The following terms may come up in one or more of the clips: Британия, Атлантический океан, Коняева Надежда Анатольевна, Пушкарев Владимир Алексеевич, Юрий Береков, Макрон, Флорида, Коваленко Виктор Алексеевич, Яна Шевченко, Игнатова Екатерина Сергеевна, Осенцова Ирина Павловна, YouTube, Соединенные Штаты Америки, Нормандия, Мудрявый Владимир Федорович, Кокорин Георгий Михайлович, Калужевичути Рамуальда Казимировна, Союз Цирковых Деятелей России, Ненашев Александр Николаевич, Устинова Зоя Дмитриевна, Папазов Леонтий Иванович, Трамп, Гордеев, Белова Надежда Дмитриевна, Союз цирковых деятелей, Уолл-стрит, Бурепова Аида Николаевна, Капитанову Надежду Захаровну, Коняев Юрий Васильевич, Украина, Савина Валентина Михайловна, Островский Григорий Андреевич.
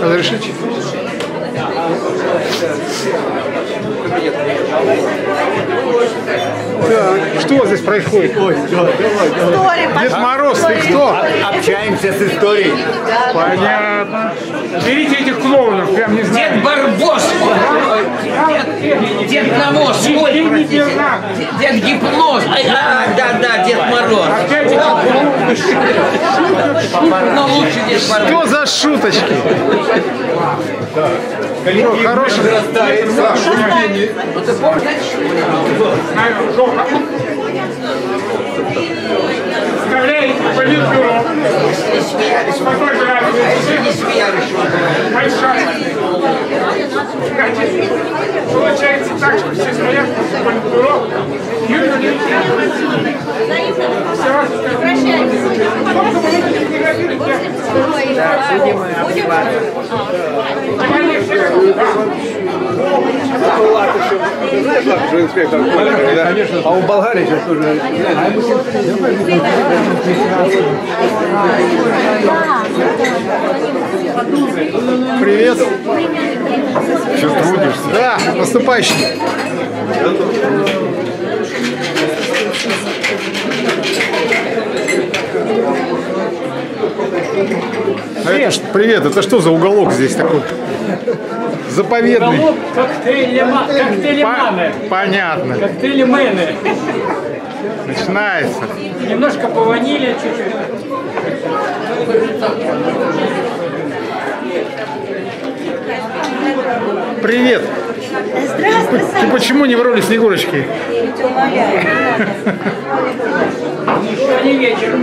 Разрешите? Так, что здесь происходит? Дед Мороз, ты кто? Общаемся с историей. Понятно. Берите этих клоунов, прям не знаю. Дед Барбос! Дед Навоз! Дед Гипноз! Да, Дед Мороз! Но лучше Дед Мороз. Что за шуточки? Хороший вырастает. Вставляете политбюро. Большая. Получается так, что все стоят в политбюро. А у Болгарии сейчас тоже... Привет! Что трудишься? Да, наступающий! Привет, это что за уголок здесь такой? Заповедный. Уголок коктейлеманы. Понятно. Коктейлемены. Начинается. Немножко пованили, чуть-чуть. Привет. Здравствуй, Саня. Ты почему не в роли Снегурочки? Еще не вечер.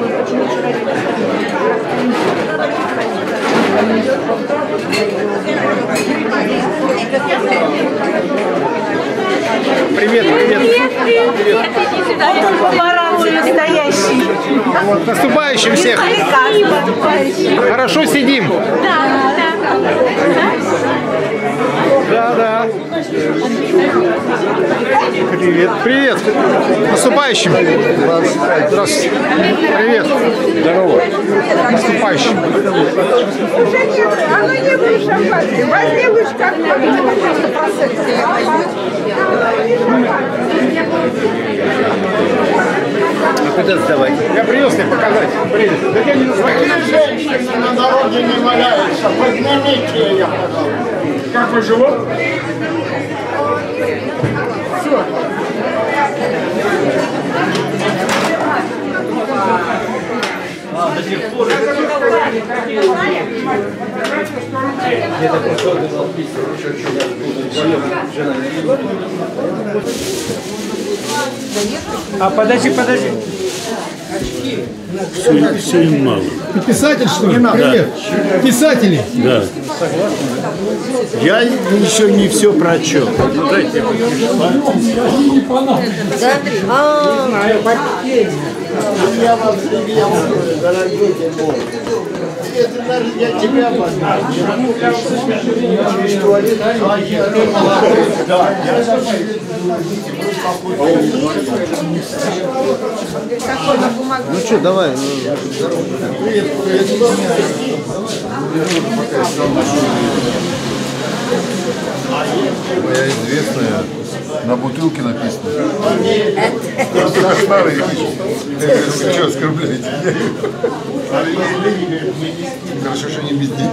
Привет, привет. Привет. Вот он по моралу настоящий. Вот, наступающим всех. Хорошо сидим. Да. Привет, привет. Наступающим. Здравствуйте. Привет. Здорово. Наступающим. Уже нет, оно не было шампанское. Возьми лучше как-то просто процесс. Куда сдавать? Я привез тебе показать. Привет. Какие женщины на дороге не валяются? Поднимите ее, пожалуйста. Как вы живут? Все. До сих пор. Где-то пришел, дал письмо, жена не. А подожди. Все им мало. Ты писатель, что ли? Да. Писатели? Да. Я еще не все прочел. Дайте ну что, давай. Моя известная, на бутылке написано. Просто кошмары. Вы что, оскорбляете меня? Хорошо, что не без денег.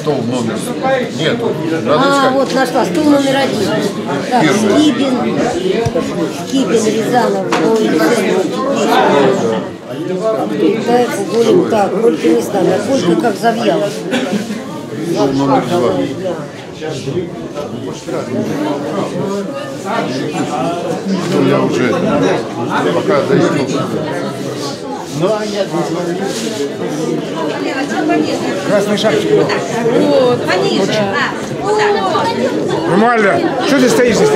Стол номер. Нет. Вот нашла. Стол номер 1. Да, Скибин Рязанов. Китаевку говорим так, только не стану, а только как завьяло. Стол номер 2. Я уже пока зайду. Красный шапочек. Вот, Мальда, что ты стоишь здесь?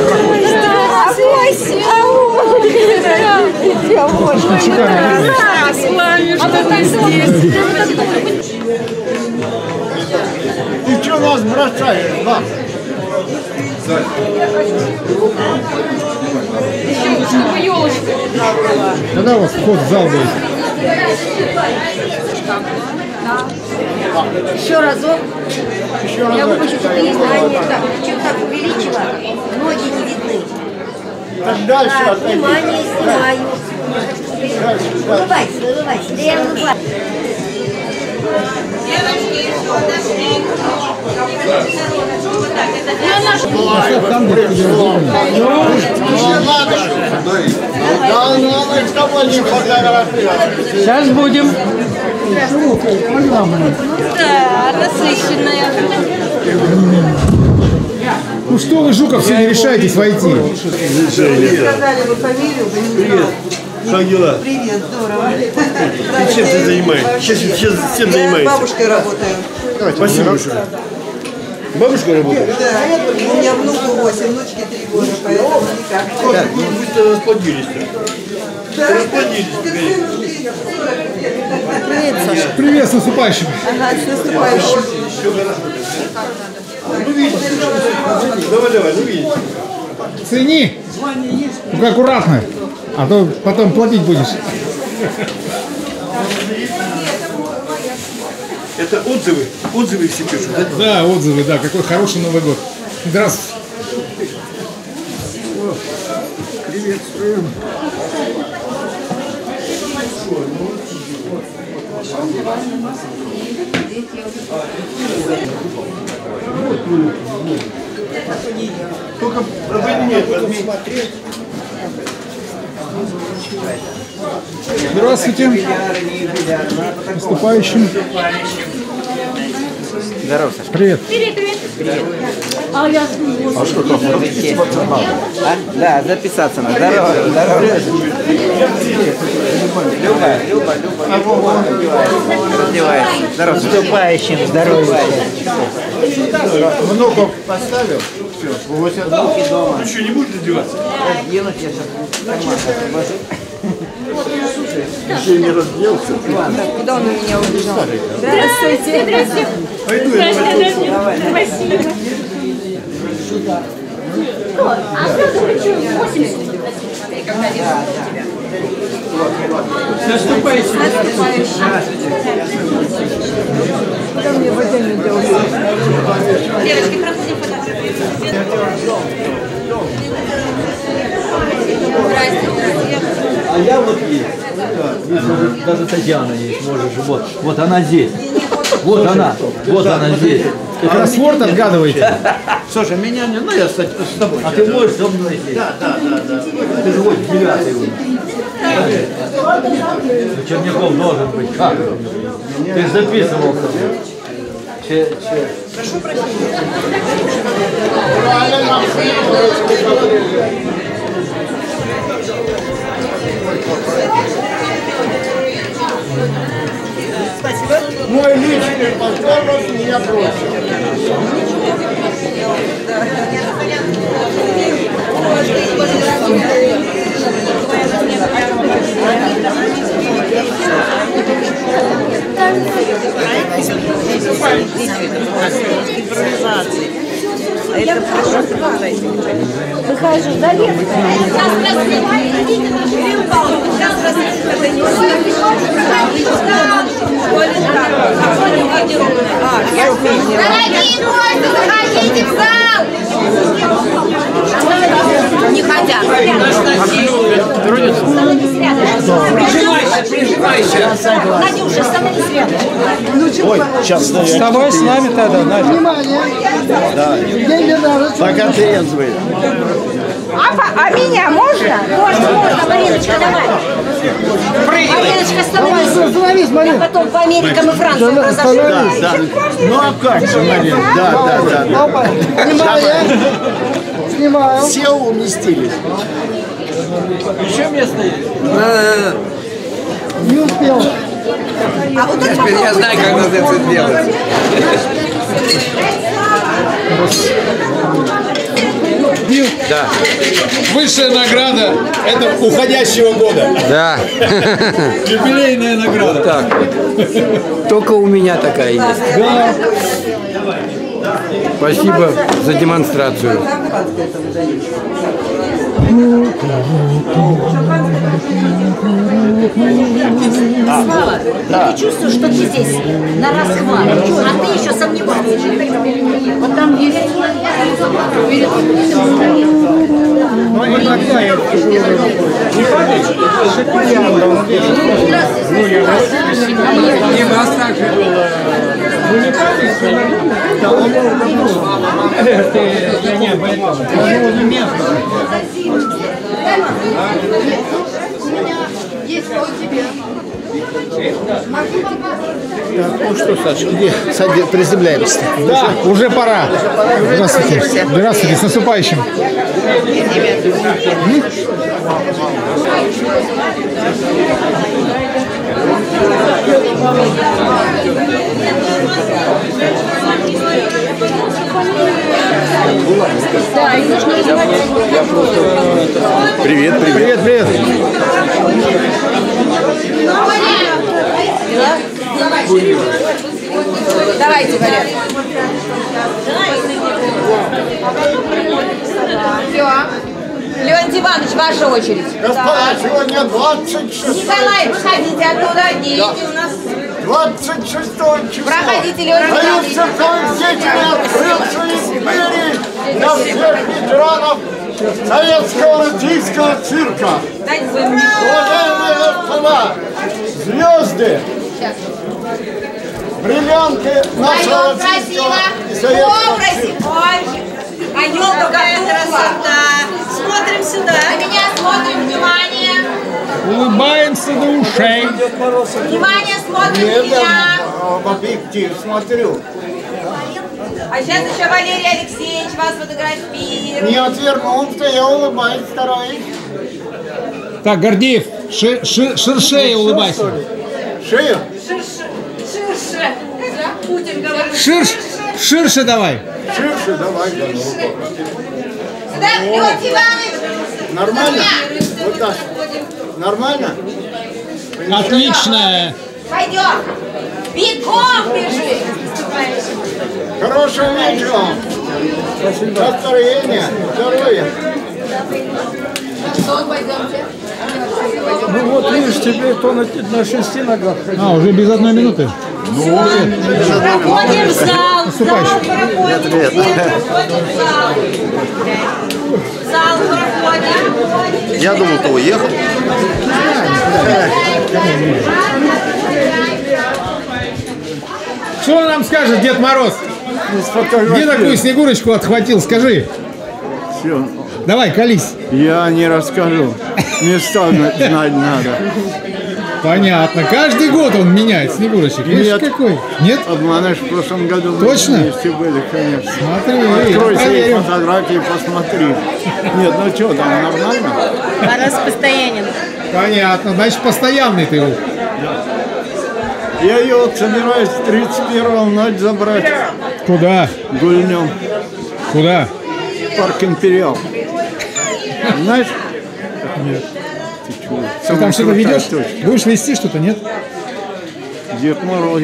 Ты что нас бросаешь, да? Еще лучше бы елочка. Да, у вас вход в зал будет. Еще разок. Я бы хочу, чтобы издание так. Причем так увеличила, ноги не видны. Так, внимание, снимаю. Улыбайся, улыбайся. Да я улыбаюсь. Девочки, что дошли? Вот так, сейчас будем. Да, насыщенная. Ну что вы, Жуков, все не решаетесь войти? Привет. Привет, здорово. Ты чем ты занимаешься? Чем занимаешься? Бабушкой работаю. Спасибо большое. Бабушка работает? Да, у меня внуку 8, внучки 3 года, поэтому никак. Да. Вы быстро расплодились. Да. Расплодились. Привет, Саша. Привет, с наступающим. Ага, с наступающим. Ну видите, давай, ну видите. Цени. Только аккуратно, а то потом платить будешь. Это отзывы? Отзывы все пишут? Да, отзывы, да. Какой хороший Новый год. Здравствуйте. Приветствуем. Только нет, смотреть. Здравствуйте. Наступающим. Здорово, Саша. Привет. Привет, привет. А я что, как да, записаться надо. Здорово, здорово. Люба. Раздевайся. Здорово. Наступающим, здорово. Внуков поставил. Все, внуки дома. Ну что, не будешь раздеваться? Разденуть я сейчас. Еще не разделся. Куда он у меня убежал? Здравствуйте. Здравствуйте. Спасибо. А сразу хочу 80. Наступающий. Девочки, проходим фотографию. А я вот есть. Даже Татьяна есть, можешь. Вот. Вот она здесь. Вот Слушай, она. Вот да, она вот здесь. А кроссворд отгадываете? Слушай, меня не... Ну, я с тобой. А ты можешь со мной здесь? Да. Ты же вот девятый. Черняков должен быть. А, ты же записывал. Прошу прощения. Спасибо. Мой личный подгород меня бросил. Это прошу сказать. Выхожу за лето. Дорогие гости, заходите в зал! Не хотят. Прижимайся. Надюша, становись рядом. Ой, сейчас вставай с нами тогда, Надя. Внимание. На конференцию выйдем. А меня можно? Можно, Мариночка, давай. Мариночка, становись. Я потом по Америкам и Франции разошлю. Ну а как же, Марин? Да. Снимаю. Все уместились. Еще место есть? Не успел. Теперь я знаю, как надо это делать. Да. Высшая награда это уходящего года. Да. Юбилейная награда. Вот так. Только у меня такая есть. Да. Спасибо за демонстрацию. Слава, да. Ты чувствуешь, что ты здесь на расхват, а ты еще сомневаешься. Вот там есть... Ну, иногда я вхожу в работу. Не падайте, шепелянда, он держит. Ну, я расслышал. И вас так же было. Вы не падаете? Да, он был. Я не поймал. У него не место. Ну что, Саша, где приземляемся? Да, уже пора. Здравствуйте. Здравствуйте, с наступающим. Привет, привет, привет. Давайте, Валя. Леонид Иванович, ваша очередь. Господа, сегодня 26. Николай, выходите оттуда, идите у нас. 26 числа. Проходите, Леонид Иванович. Союз цирковых деятелей открылся из двери для всех ветеранов советского российского цирка. Уважаемые господа, звезды, бриллианты нашего российского и советского цирка. А елка красота. Смотрим сюда. На меня смотрим, внимание. Улыбаемся до ушей. Внимание, смотрим меня. В объектив смотрю. А сейчас еще Валерий Алексеевич вас фотографирует. Не отвернулся, я улыбаюсь, второй. Так, Гордеев, ширшее улыбайся. Шею? Ширше. Путин говорит. Ширше давай. Ширше давай. Сюда, Леонид Иванович. Нормально? Вот так. Нормально? Отлично. Пойдем. Бегом бежи. Хорошего вечера. Настроение, здоровья. Ну вот, видишь, теперь то на 6 ногах ходить. А, уже без 1 минуты. Ну, проходим в зал. Проходим в зал. Я думал, ты уехал. Что он нам скажет, Дед Мороз? Где такую Снегурочку отхватил, скажи. Все. Давай, колись. Я не расскажу. Места знать надо. Понятно. Каждый год он меняет Снегурочек. Нет. Какой? Нет? Обманешь, в прошлом году. Точно? Вместе были, конечно. Смотри. Открой свои фотографии, посмотри. Нет, ну что, там нормально? Мороз постоянен. Понятно. Значит, постоянный ты его. Я ее вот собираюсь 31-го ночь забрать. Куда? Гульнем. Куда? Парк Империал. Знаешь? Нет. Ты чего? Ты там что-то ведешь? Точка. Будешь вести что-то, нет? Дед Мороз.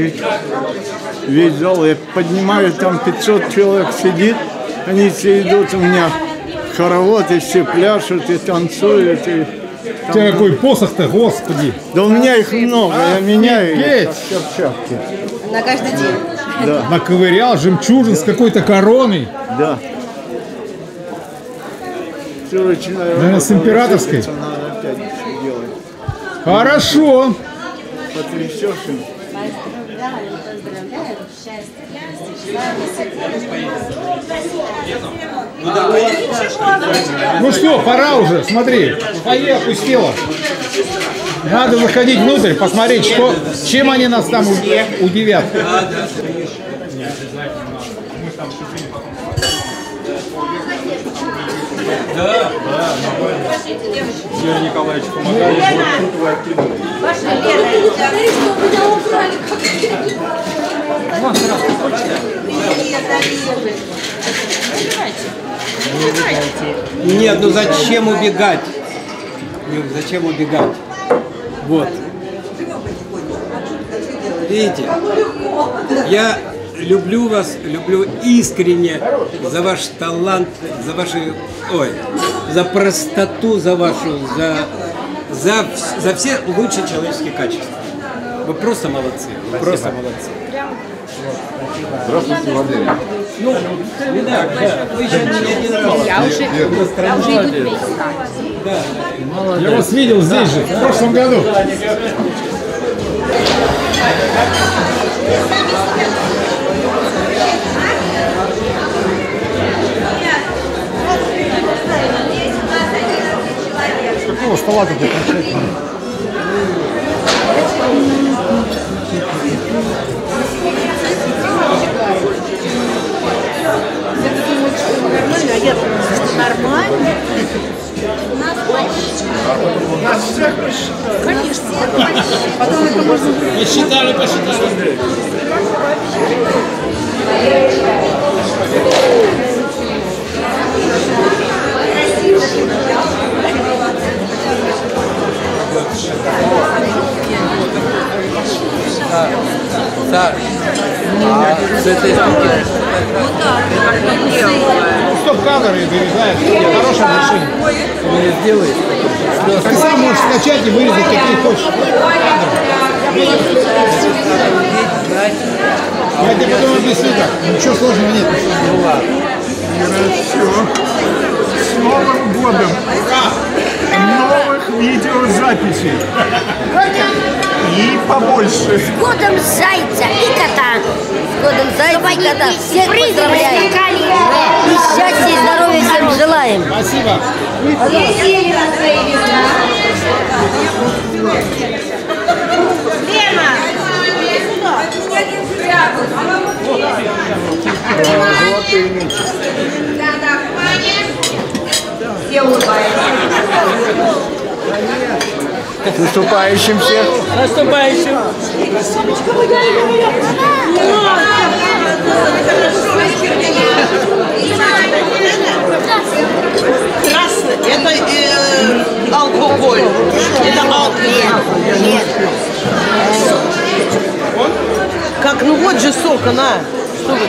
Весь зал. Я поднимаю, там 500 человек сидит. Они все идут у меня в хоровод, и все пляшут, и танцуют, и... У тебя какой посох-то, господи! Да у меня их много, я меняю их перчатки. На каждый день? Да. Наковырял жемчужин с какой-то короной. Да. Наверное, с императорской. Хорошо. Потрясешь им. Ну что, пора уже, смотри, фойе опустила. Надо заходить внутрь, посмотреть, что, чем они нас там удивят. Да, да, нормально. Юрий Николаевич помогает, вот тут вы откинули. Ваша Лена, что меня убрали, как это? Вон, сразу, хочется. Убегайте. Нет, ну зачем убегать? Зачем убегать? Вот. Видите, я... Люблю вас, люблю искренне за ваш талант, за ваши, за простоту, за вашу, за за все лучшие человеческие качества. Вы просто молодцы. Вы просто молодцы. Здравствуйте, Владимир. Ну, я уже я вас видел здесь же, в прошлом году. С какого стола-то прикричать? Нормально. Нас всех посчитали. Конечно. Потом это можно... Посчитали, посчитали. Да. Да. С этой стороны. Камеры, вырезает, хорошее решение. Сделай. Ты сам можешь скачать и вырезать, какие хочешь. Я тебе потом объясню так. Ничего сложного нет. Ну ладно. Хорошо. С Новым годом. Новых видеозаписей. И побольше. С годом зайца и кота. С годом зайца и кота. Всех поздравляю. И счастья и здоровья всем желаем. Спасибо. С наступающим всех! С наступающим! Красный – это алкоголь. Это алкоголь. Нет. Как, ну вот же сок, она. Что вы тут?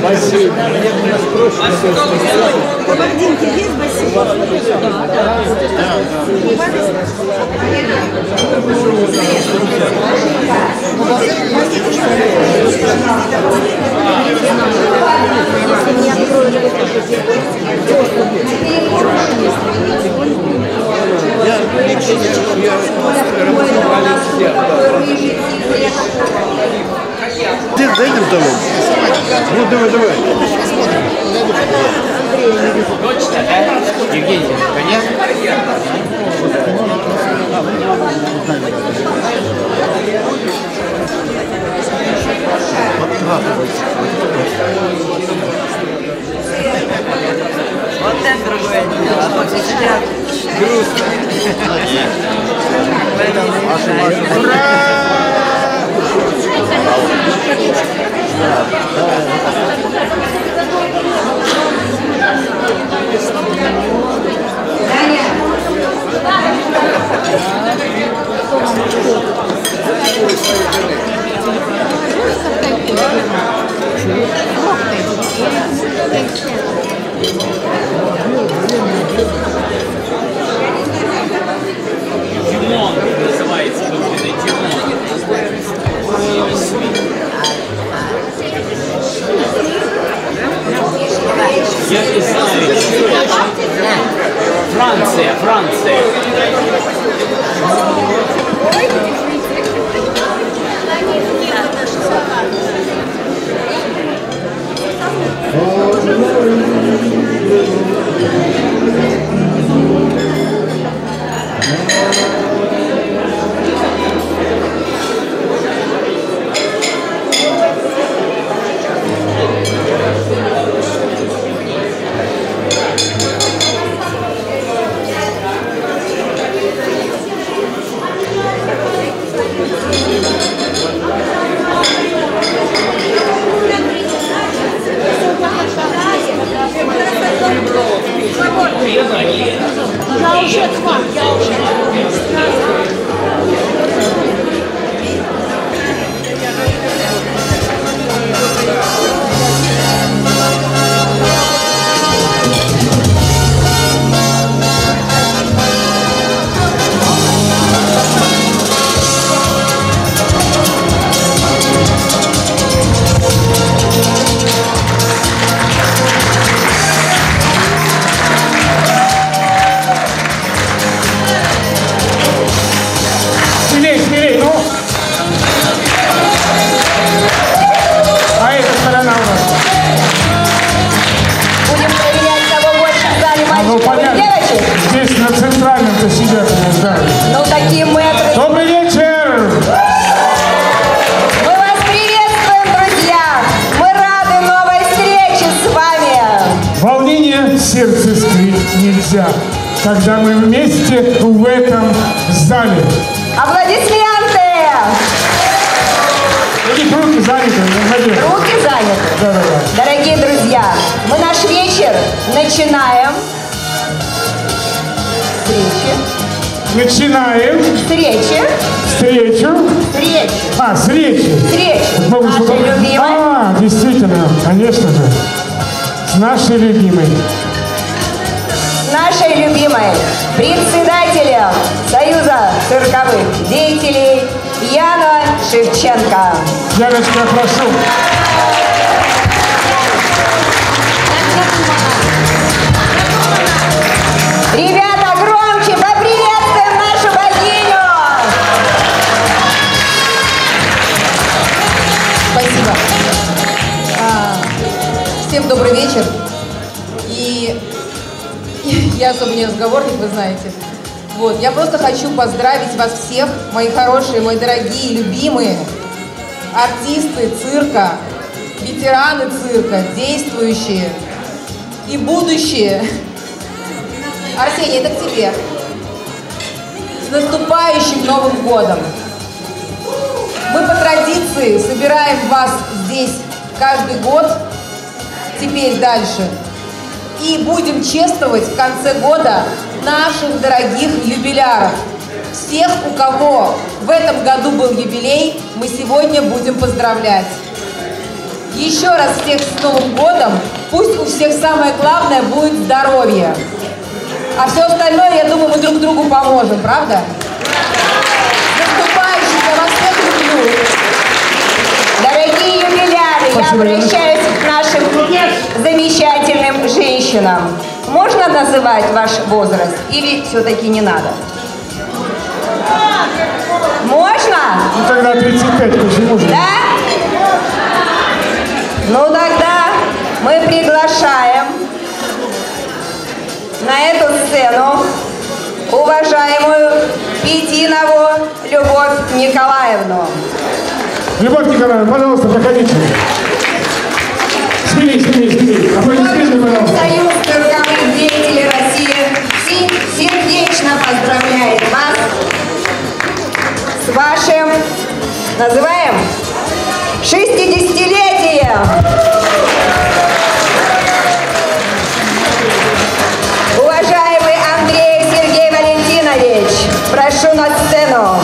Бассейн. В Бородинке есть бассейн? Ты зайдем домой. Ну давай, давай. Дочь такая, Евгения, конечно. Вот это другое дело. А вот сейчас грустно. Ура! Да, да, да. нельзя, когда мы вместе в этом зале. Аплодисменты! Руки заняты, заходи. Руки заняты. Да. Дорогие друзья, мы наш вечер начинаем. Встречи. Нашей любимой. Действительно, конечно же. С нашей любимой. Председателем Союза цирковых деятелей Яна Шевченко. Яночка, прошу. Всем добрый вечер. И я особо не разговорник, вы знаете. Вот, я просто хочу поздравить вас всех, мои хорошие, мои дорогие, любимые артисты цирка, ветераны цирка, действующие и будущие. Арсений, это к тебе. С наступающим Новым годом! Мы по традиции собираем вас здесь каждый год. Теперь дальше. И будем чествовать в конце года наших дорогих юбиляров. Всех, у кого в этом году был юбилей, мы сегодня будем поздравлять. Еще раз всех с Новым годом. Пусть у всех самое главное будет здоровье. А все остальное, я думаю, мы друг другу поможем, правда? Наступающих, я вас всех люблю. Дорогие юбиляры, я обращаюсь к нашим замечательным женщинам. Можно называть ваш возраст или все-таки не надо? Можно? Ну тогда 35, почему же? Да? Ну тогда мы приглашаем на эту сцену уважаемую Петинову Любовь Николаевну. Любовь Николаевна, пожалуйста, проходите. Смелее. Аплодисменты, пожалуйста. Союз цирковых деятелей России сердечно поздравляет вас с вашим, называем, 60-летием. Уважаемый Андрей Сергей Валентинович, прошу на сцену.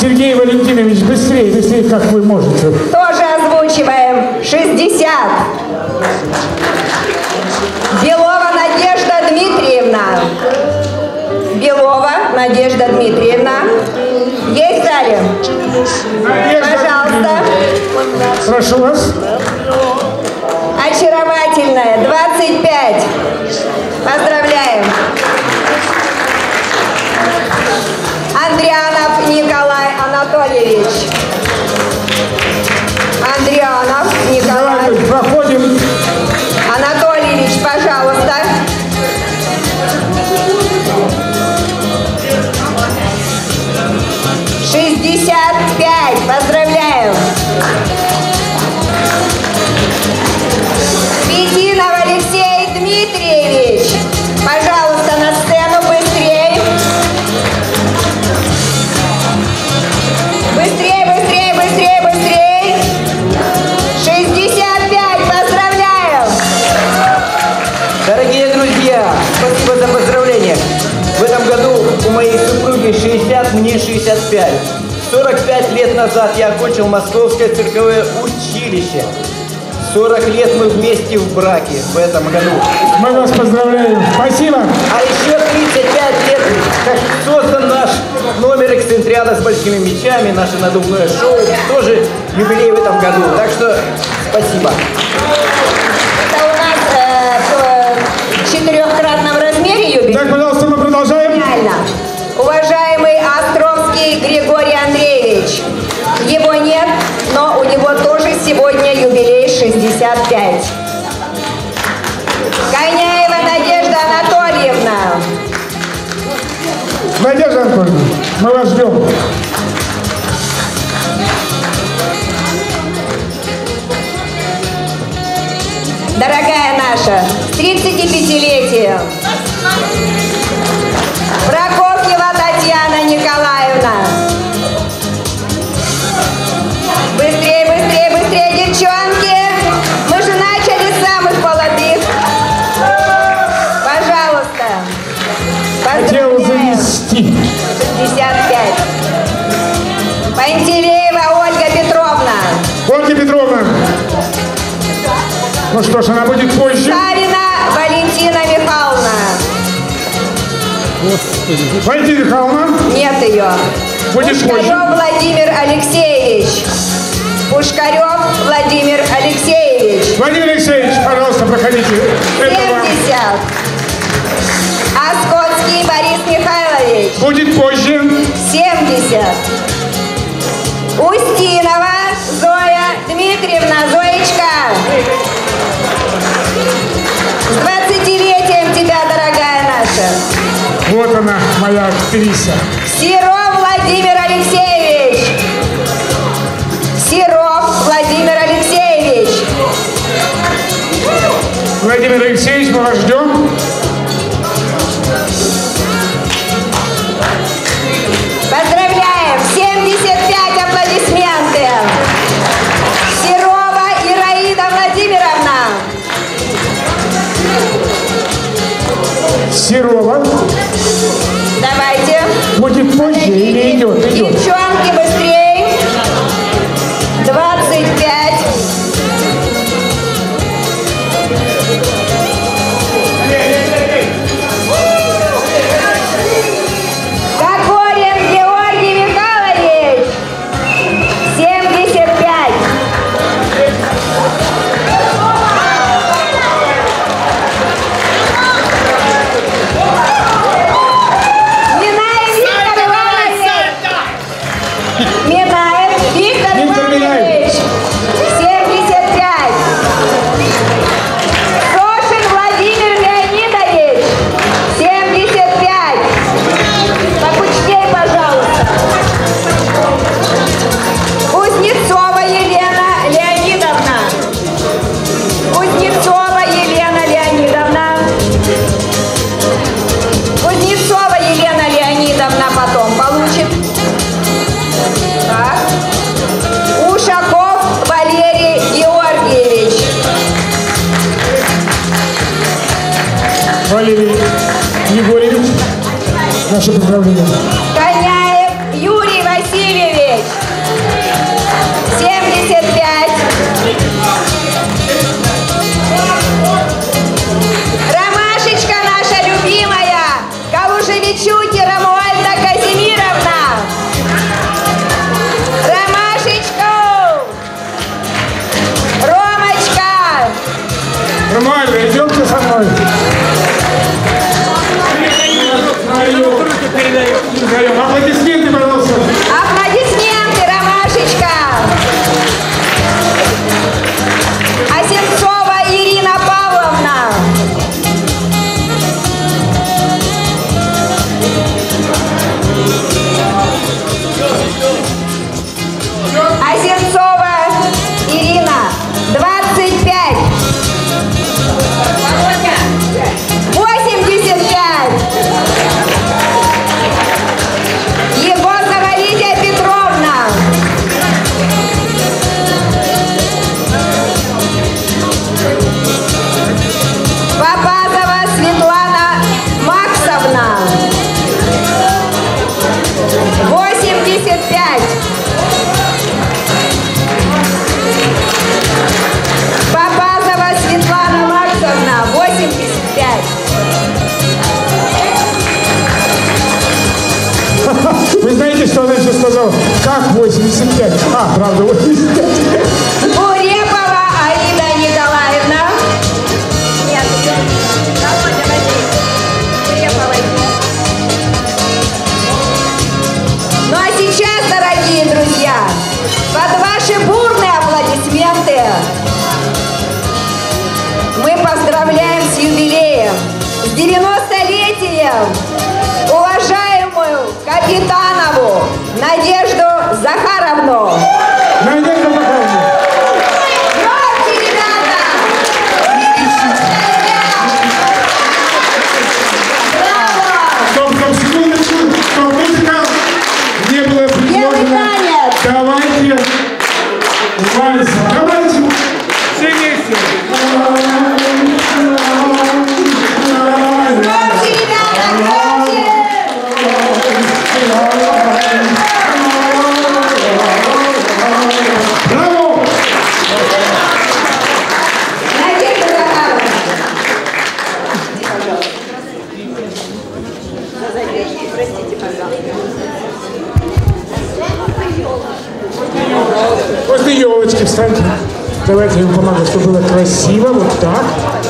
Сергей Валентинович, быстрее, как вы можете. Тоже озвучиваем. 60. Белова Надежда Дмитриевна. Есть в зале? Пожалуйста. Прошу вас. Очаровательная. 25. Поздравляем. Андрианов Николай Анатольевич. Проходим. Анатольевич, пожалуйста. Мне 65. 45 лет назад я окончил Московское цирковое училище. 40 лет мы вместе в браке в этом году. Мы вас поздравляем. Спасибо. А еще 35 лет как создан наш номер эксцентриада с большими мечами, наше надувное шоу. Тоже юбилей в этом году. Так что спасибо. Это у нас в четырехкратном размере юбилей. Так, пожалуйста, мы продолжаем. Реально. Уважаемый Островский Григорий Андреевич, его нет, но у него тоже сегодня юбилей 65. Коняева Надежда Анатольевна. Надежда Анатольевна, мы вас ждем. 75-летием. Прокопьева Татьяна Николаевна. Быстрее, быстрее, быстрее, девчонки. Мы же начали с самых молодых. Пожалуйста. Хотел завести. 65. Пантелеева Ольга Петровна. Ольга Петровна. Ну что ж, она будет позже. Савина Валентина Михайловна. Господи. Валентина Михайловна? Нет ее. Будешь позже. Пушкарев Владимир Алексеевич. Пушкарев Владимир Алексеевич. Владимир Алексеевич, пожалуйста, проходите. 70. Оскотский Борис Михайлович. Будет позже. 70. Устинова Зоя Дмитриевна. Зоечка. С 20-летием тебя, дорогая наша. Вот она, моя актриса. Серов Владимир Алексеевич. Серов Владимир Алексеевич. Владимир Алексеевич, мы вас ждем. Поздравляем! 75 аплодисменты. Серова Ираида Владимировна. Серова. Давайте. Будет позже или идет? Идет. Девчонки, быстрее. 25. Кокорин Георгий Михайлович. 75. Егорьевич, наше поздравление. Коняев Юрий Васильевич, 75. Ромашечка наша любимая, Калужевичути Рамуальда Казимировна. Ромашечка, Ромочка. Ромальда, идемте со мной. Аплодисменты, пожалуйста. Аплодисменты, Ромашечка. Осенцова Ирина Павловна. Осенцова Ирина, 25. 85. Вы знаете, что она сейчас сказала? Как 85? А, правда, 85. Бурепова Аида Николаевна. Нет, Бурепова. Ну а сейчас, дорогие друзья, под ваши бурные аплодисменты мы поздравляем с юбилеем, с 90-летием. Капитанову Надежду Захаровну. Надежда Захаровна. Громче, ребята! серьезно. Танец. Давайте вальс. Давайте. Все вместе. Громче, ребята, громче. Браво! Надежда Захаровна. Простите, пожалуйста. После елочки встаньте. Давайте я вам помогу, чтобы было красиво. Вот так.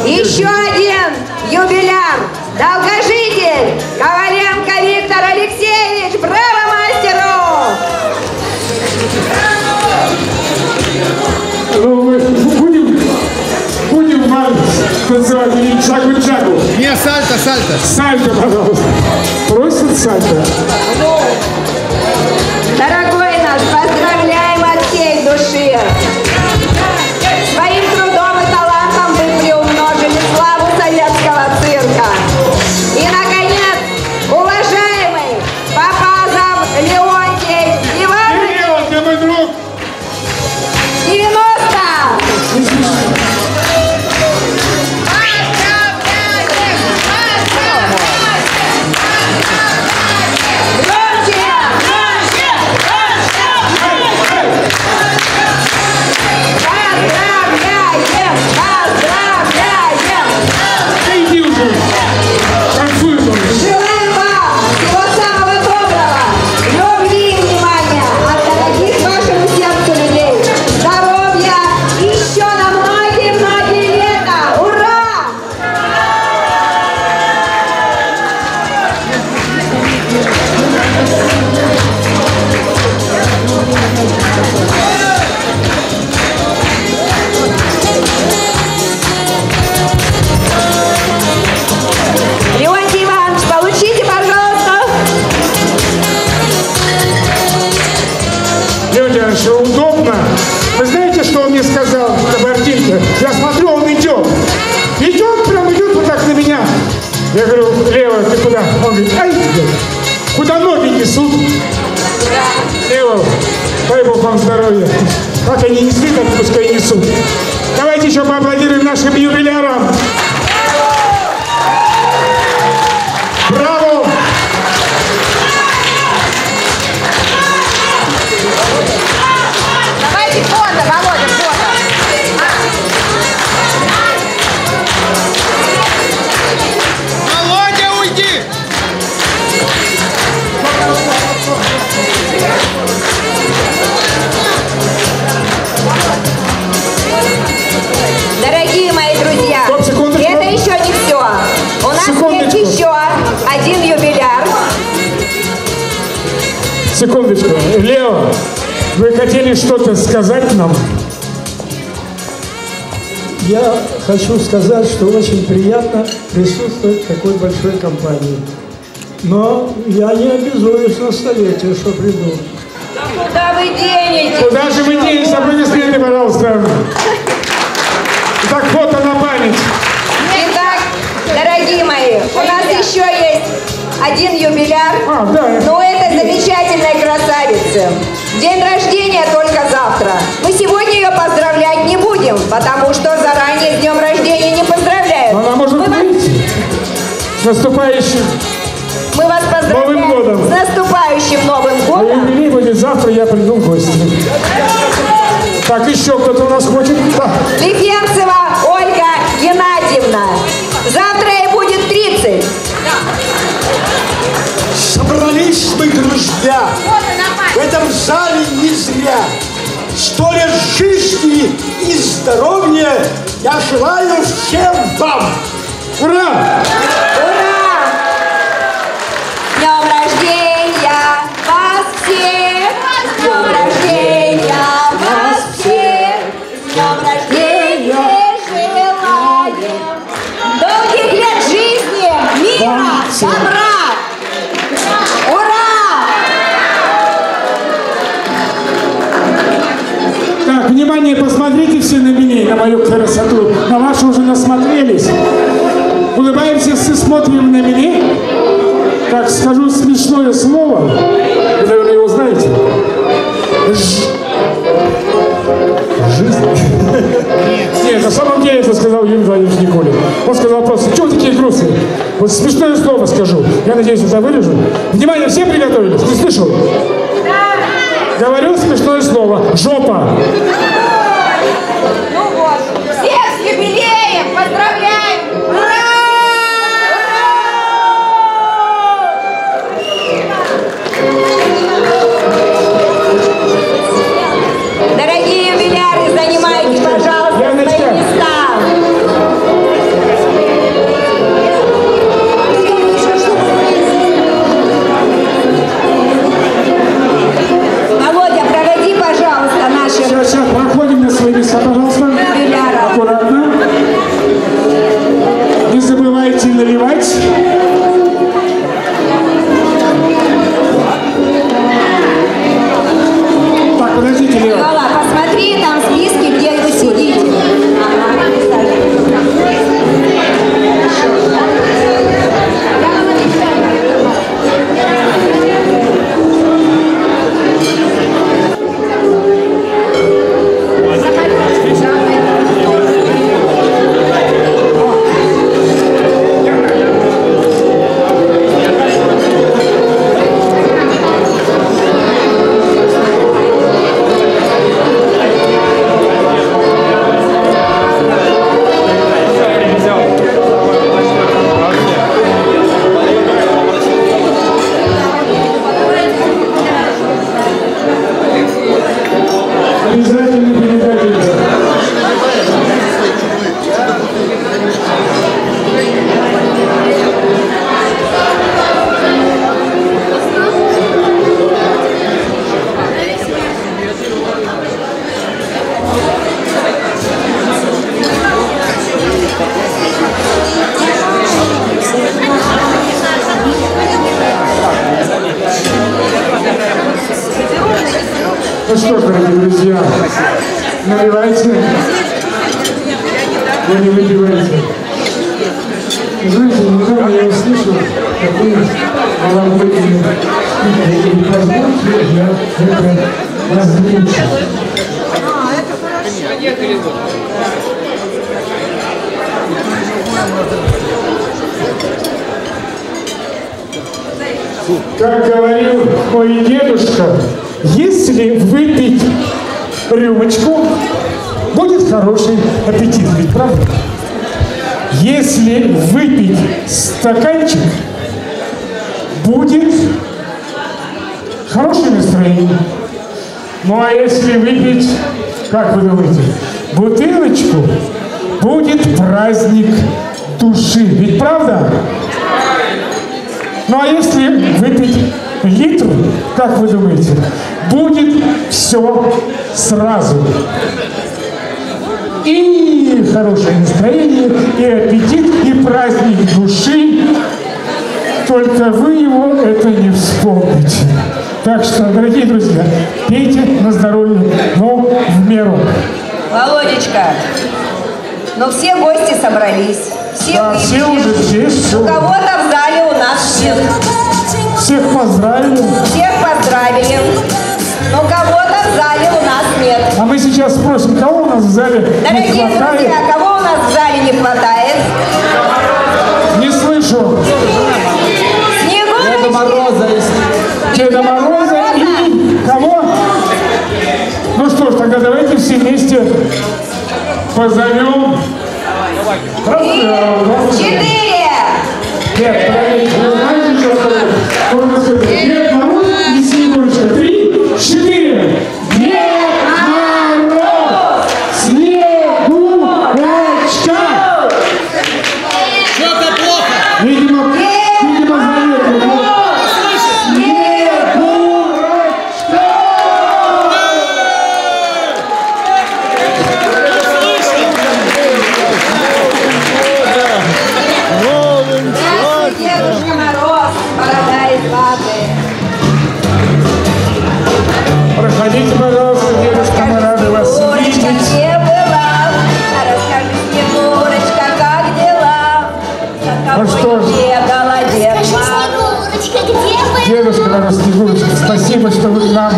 Еще один юбиляр, долгожитель, Коваленко Виктор Алексеевич. Браво мастеру! Ну, мы будем вам танцевать шагу к шагу. Не, сальто, сальто. Сальто, пожалуйста. Просят сальто. Дорогой наш, поздравляем от всей души. Своим трудом и талантом вы приумножили славу советского цирка. И, наконец, уважаемый Папазов Леонтий Иванович. Леонтий, ты мой друг. 90! Я говорю, Лева, ты куда? Он говорит, ай, куда ноги несут? Лева, дай Бог вам здоровья. Как они несли, так пускай несут. Давайте еще поаплодируем нашим юбилярам. Браво! Давайте фото, Володя, фото. Дорогие мои друзья, это еще не все. У нас есть еще один юбиляр. Секундочку. Лео, вы хотели что-то сказать нам? Я хочу сказать, что очень приятно присутствовать в такой большой компании. Но я не обязуюсь на столетие, что приду. Да куда вы денетесь? Куда же вы денетесь? Аплодисменты, пожалуйста. Так, фото на память. Итак, дорогие мои, у нас еще есть один юбиляр. Да. Но это замечательная красавица. День рождения только завтра. Мы сегодня ее поздравлять не будем, потому что заранее с днем рождения не поздравляют. Она может быть. С наступающим. Мы вас поздравляем Новым годом. С наступающим Новым годом. Юбилей будет завтра, я приду в гости. Так, еще кто-то у нас хочет. Да. Липенцева Ольга Геннадьевна. Завтра ей будет 30. Собрались мы, друзья, в этом зале не зря. Что лет жизни и здоровья я желаю всем вам. Ура! Ура! С днем рождения вас всех! С днем рождения вас всех! С днем рождения желаем! Долгих лет жизни, мира, добра! Внимание, посмотрите все на меня и на мою красоту. На вашу уже насмотрелись. Улыбаемся, все смотрим на меня. Так, скажу смешное слово. Вы, наверное, его знаете. надеюсь, это вырежу. Внимание, все приготовились? Ты слышал? Да. Говорю смешное слово. Жопа. Ну вот. Всех с юбилеем поздравляем. Ура! Дорогие юбиляры, занимайте, пожалуйста, свои места. Сейчас проходим на свои места, пожалуйста. Аккуратно. Не забывайте наливать. Так, подождите, Лера. Никола, посмотри, там списки, где вы сидите. Как говорил мой дедушка, если выпить рюмочку, будет хороший аппетит, ведь правда? Если выпить стаканчик, будет хорошее настроение. Ну а если выпить, как вы думаете, бутылочку, будет праздник души, ведь правда? Ну а если выпить литр, как вы думаете, будет все сразу. И хорошее настроение, и аппетит, и праздник души. Только вы его это не вспомните. Так что, дорогие друзья, пейте на здоровье, но в меру. Володечка, ну все гости собрались. Все, да, все уже здесь. У кого-то в зале у нас нет. Всех поздравили. Всех поздравили. Но кого-то в зале у нас нет. А мы сейчас спросим, кого у нас в зале не хватает? Дорогие друзья, кого у нас в зале не хватает? Не слышу. Снегурочки. Деда Мороза. Деда Мороза и кого? Ну что ж, тогда давайте все вместе позовем. 4! Нет, правильно, вы знаете, что такое? Можно сказать, Дед Мороз и Снегурочка. 3, 4! Дед Мороз! Снегурочка! Что-то плохо! Видимо, зовет его. Снегурочка! Проходите, пожалуйста, девушка, мы рады вас видеть. Снегурочка, где была? Расскажи, Снегурочка, как дела? Ну что ж, дедушка, наша Снегурочка, спасибо, что вы к нам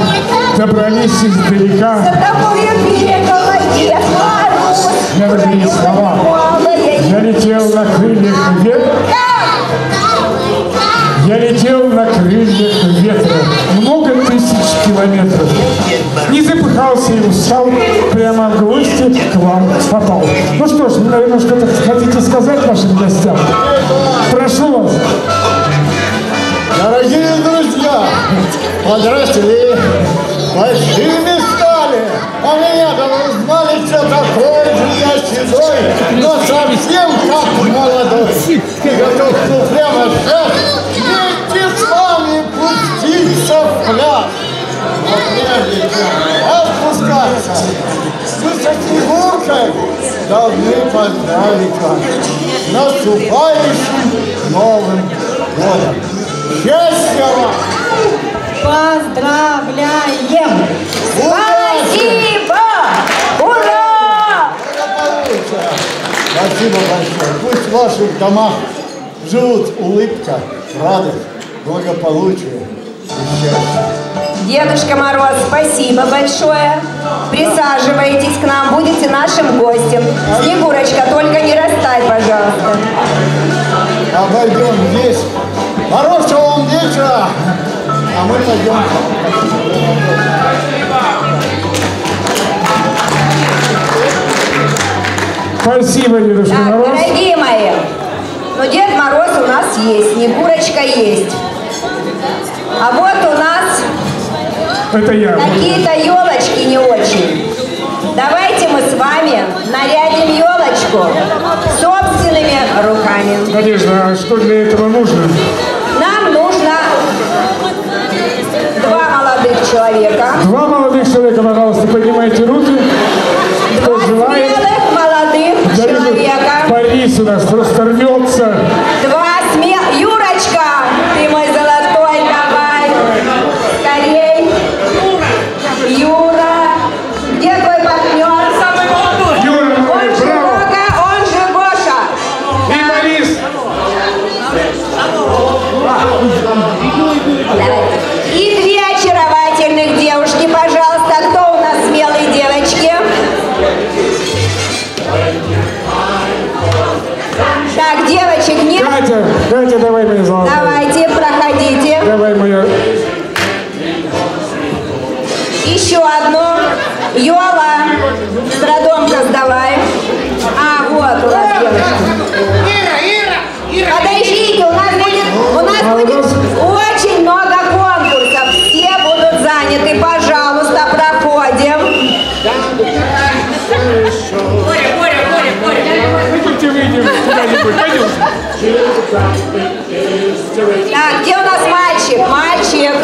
добрались издалека. За тобой бегала, Дед Мороз. Я забыла слова. Я летел на крыльях вверх. Я километров. Не запыхался и устал, прямо от гости к вам попал. Ну что ж, вы, наверное, что-то хотите сказать нашим гостям? Прошу вас. Дорогие друзья, подросли, большими стали, а меня-то вы знали, что такое же я седой, но совсем как молодой. И готов был прямо сейчас вместе с вами пуститься в пляс. Вот прежде чем отпускаться, вы с фигуркой должны поздравить вас наступающим Новым годом. Счастья вам! Поздравляем! Спасибо! Ура! Спасибо большое! Пусть в ваших домах живут улыбка, радость, благополучие и счастье. Дедушка Мороз, спасибо большое! Присаживайтесь к нам, будете нашим гостем. Снегурочка, только не растай, пожалуйста. Обойдем здесь. Хорошего вам вечера, а мы пойдем. Спасибо, Дедушка Мороз. Дорогие мои, ну Дед Мороз у нас есть, Снегурочка есть. А вот у нас какие-то елочки не очень. Давайте мы с вами нарядим елочку собственными руками. Надежда, а что для этого нужно? Нам нужно два молодых человека. Два молодых человека, пожалуйста, поднимайте руки. Кто желает? Два смелых молодых человека. Борис у нас просто рвется. Два смелых. Юрочка, ты мой золотой, давай. Скорей. Юра. Где твой партнер? Самый молодой. Юра, он же Рога, он же Гоша. И да. Борис. И две очаровательных девушки, пожалуйста. Кто у нас смелые девочки? Так, девочек нет? Катя, Катя, давай мои золотые. Давайте, проходите. Давай моя. Еще одно. Йола, страдомка сдавай. А, вот у нас девочка. Подождите, у нас будет очень много конкурсов. Все будут заняты. Пожалуйста, проходим. Пойдемте выйдем куда-нибудь. Пойдем. Так, где у нас мальчик? Мальчик.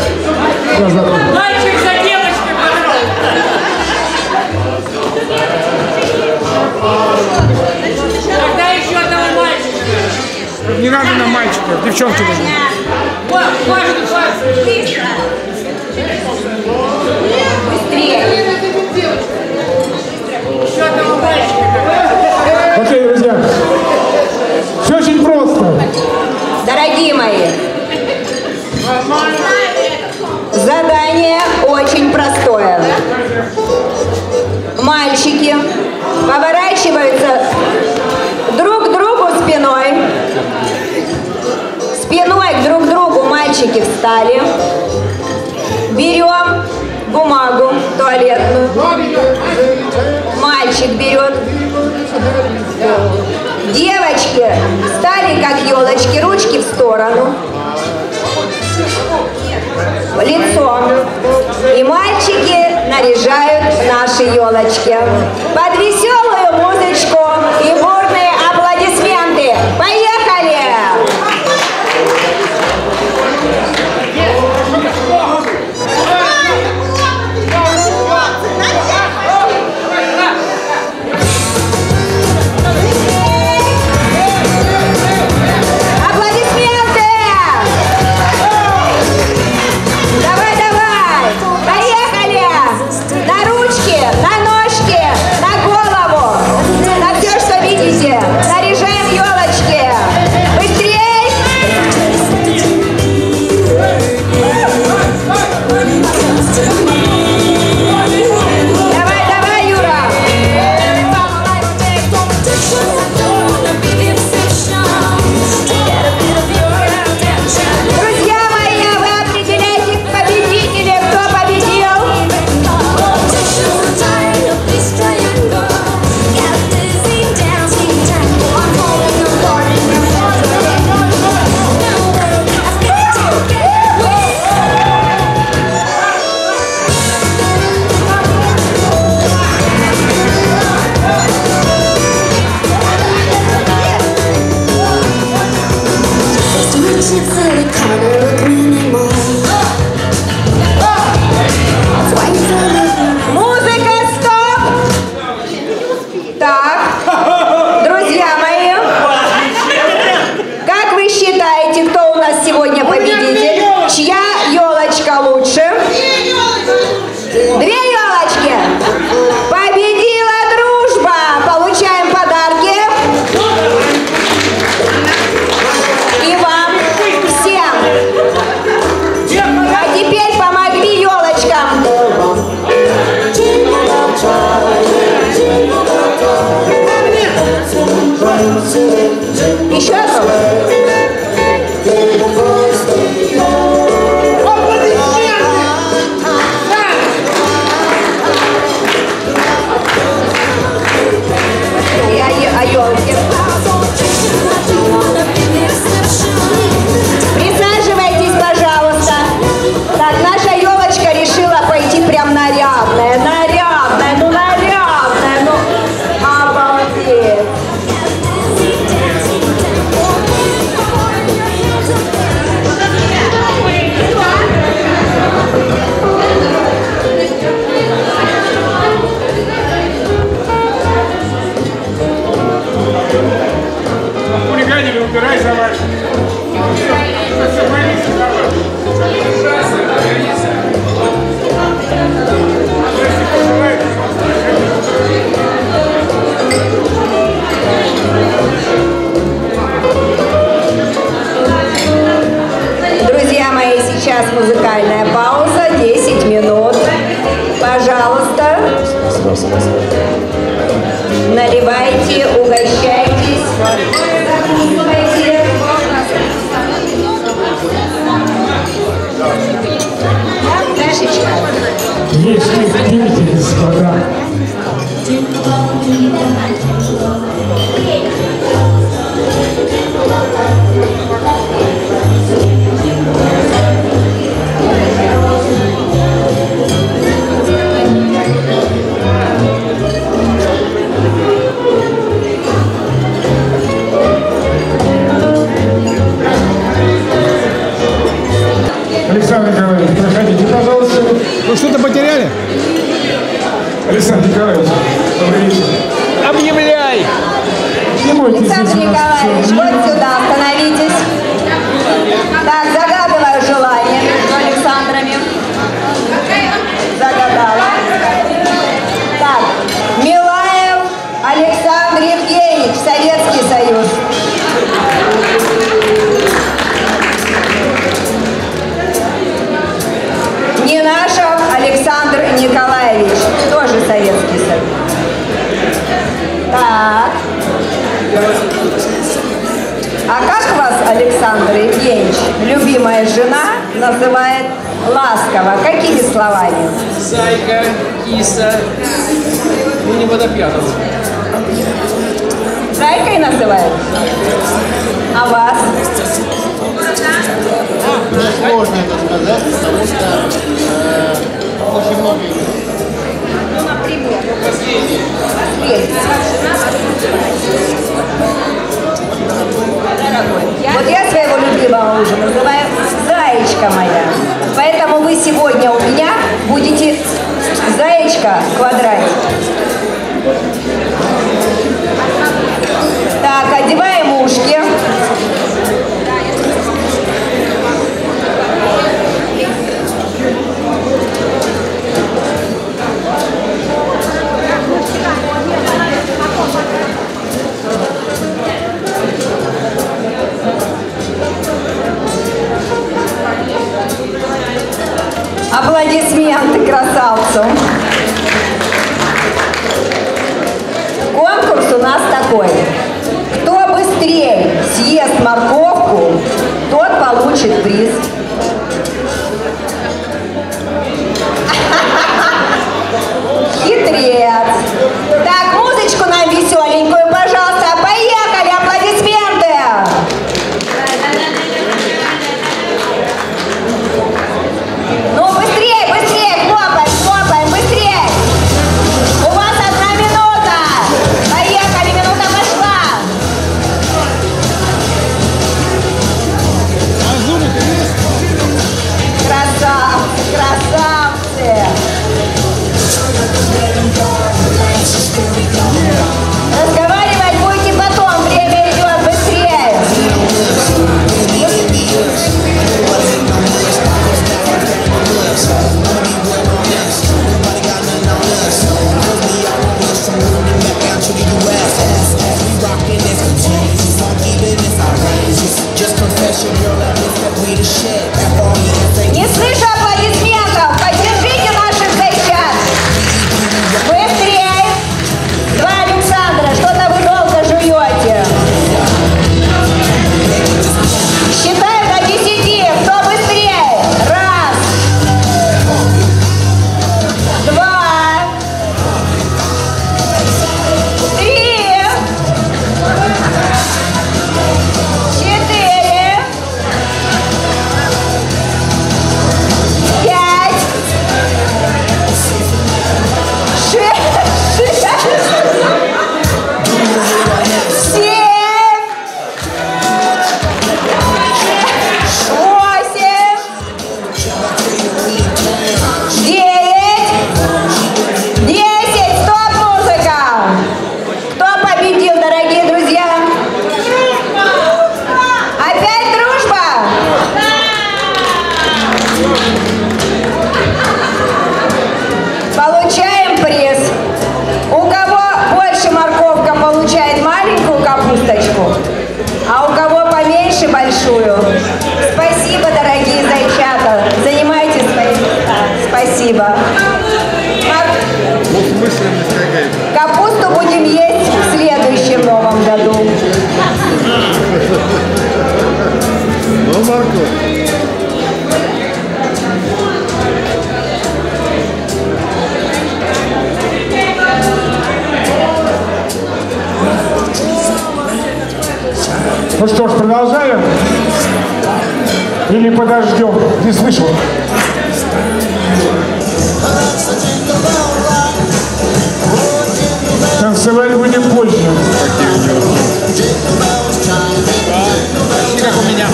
Мальчик за девочкой, пожалуйста. Тогда еще одного мальчика. Не надо нам мальчика, девчонки должны. Вот, важно. Быстрее. Еще одного мальчика. Окей, друзья. Все очень просто. Дорогие мои. Задание очень простое. Мальчики поворачиваются друг к другу спиной. Спиной друг к другу мальчики встали. Берем бумагу туалетную. Мальчик берет. Девочки встали как елочки, ручки в сторону. Лицом. И мальчики наряжают наши елочки. Под веселую музычку и бурные аплодисменты. Поехали! Наряжаем елочки! Веревочки! Победила дружба! Получаем подарки! И вам всем! А теперь помогли елочкам! Еще раз! Присаживайтесь, пожалуйста. Так, наша елочка решила пойти прям нарядная. Нарядная, ну нарядная, ну обалдеть. Убирай завар. Друзья мои, сейчас музыкальная пауза, 10 минут. Пожалуйста, наливайте, угощайтесь. Есть любители, господа. Александр Николаевич, проходите, пожалуйста. Вы что-то потеряли? Александр Николаевич, добрый вечер. Объявляй! Александр Николаевич, вот сюда остановитесь. Так, загадываю желание между Александрами. Загадала. Так, Милаев Александр Евгеньевич, Советский Союз. Ненашев Александр Николаевич, тоже Советский Союз. Так. А как вас, Александр Евгеньевич, любимая жена называет ласково? Какими словами? Зайка, киса, ну не водопьянова. Зайкой называют? А вас? Ну, сложно это сказать, потому что очень много. Ну, например, последний. Вот я своего любимого мужа называю «Заечка моя». Поэтому вы сегодня у меня будете «Заечка» в квадрате. Так, одеваем ушки. Аплодисменты красавцу. Конкурс у нас такой. Кто быстрее съест морковку, тот получит приз. Хитрец. Так, музычку нам веселенькую, пожалуйста. Поехали, аплодисменты. Ну, быстрее, быстрее, хлопаем, хлопаем, быстрее. У вас 1 минута. Поехали, минута пошла. Красава. Получаем приз. У кого больше морковка, получает маленькую капусточку, а у кого поменьше большую. Спасибо, дорогие зайчата. Занимайте свои места. Спасибо. Капусту будем есть в следующем новом году. Ну, морковь. Ну что ж, продолжаем? Или подождем? Не слышал. Танцевать будем позже. Как у меня.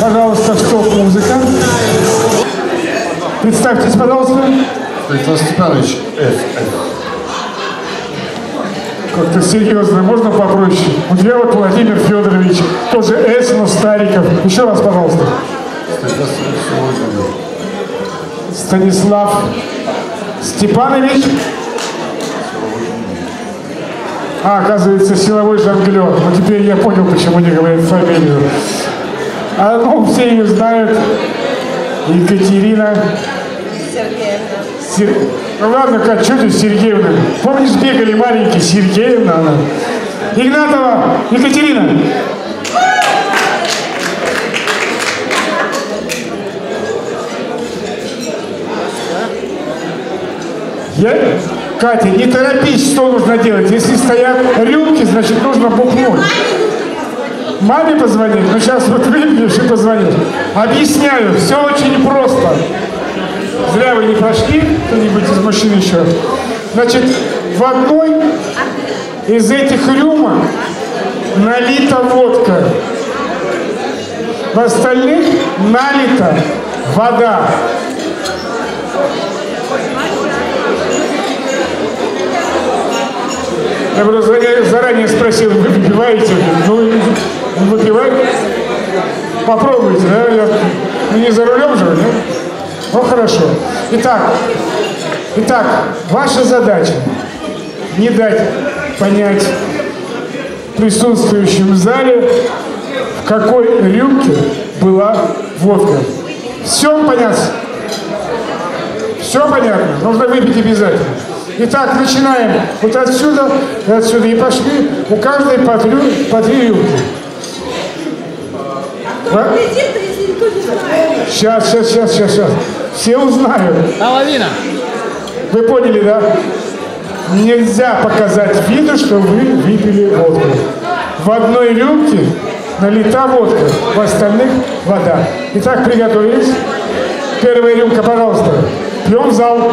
Пожалуйста, стоп, музыка. Представьтесь, пожалуйста. Станислав Степанович. Как-то серьезно, можно попроще? Мудрявый Владимир Федорович, тоже С, но Стариков. Еще раз, пожалуйста. Станислав Степанович. А, оказывается, силовой жонглер. Но теперь я понял, почему не говорят фамилию. А ну, все ее знают. Екатерина Сергеевна. Ну ладно, как чудо Сергеевна. Помнишь, бегали маленькие? Сергеевна она. Игнатова Екатерина. Катя, не торопись, что нужно делать. Если стоят рюмки, значит нужно бухнуть. Маме позвонить? Ну сейчас вот выпьешь и позвонишь. Объясняю, все очень просто. Зря вы не прошли, кто-нибудь из мужчин еще. Значит, в одной из этих рюмок налита водка. В остальных налита вода. Я буду заранее спросил, вы выпиваете? Ну, выпиваете? Попробуйте, да? Ну, не за рулем же, нет? Ну, хорошо. Итак, ваша задача не дать понять присутствующим в зале, в какой рюмке была водка. Все понятно? Все понятно? Нужно выпить обязательно. Итак, начинаем вот отсюда, и отсюда, и пошли. У каждой по три рюмки. А? Сейчас. Все узнают. Половина. Вы поняли, да? Нельзя показать виду, что вы выпили водку. В одной рюмке налита водка, в остальных вода. Итак, приготовились. Первая рюмка, пожалуйста. Пьем в зал.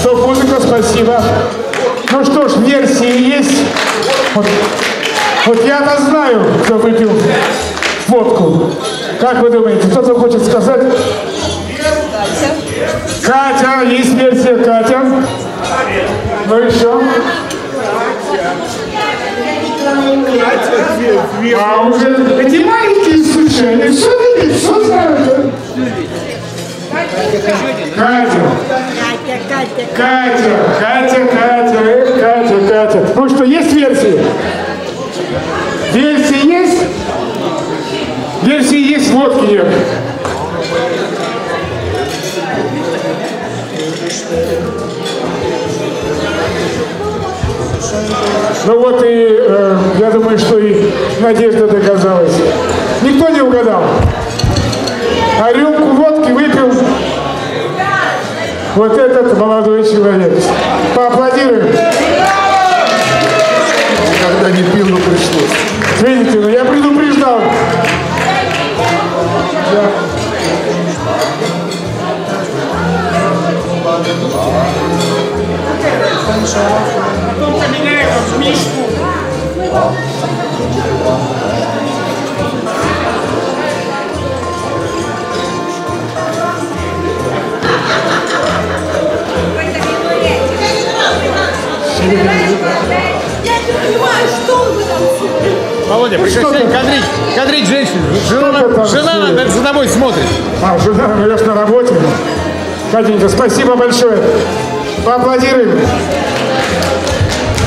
Стоп, музыка, спасибо. Ну что ж, версии есть. Вот я-то знаю, кто выпил водку. Как вы думаете, кто-то хочет сказать? Катя, есть версия, Катя. Ну еще. А уже эти маленькие суши, они все видят, все знают. Катя. Ну что, есть версии? Версии есть? Версии есть, водки нет. Ну вот и, я думаю, что и Надежда доказалась. Никто не угадал. А рюмку водки выпил вот этот молодой человек. Поаплодируем. Никогда не пил, но пришлось. Видите, ну я предупреждал. Он поменяет мишку. Володя, прекращай кадрить женщину. Жена за тобой смотрит. А, жена, ну я ж на работе. Катенька, спасибо большое. Поаплодируем.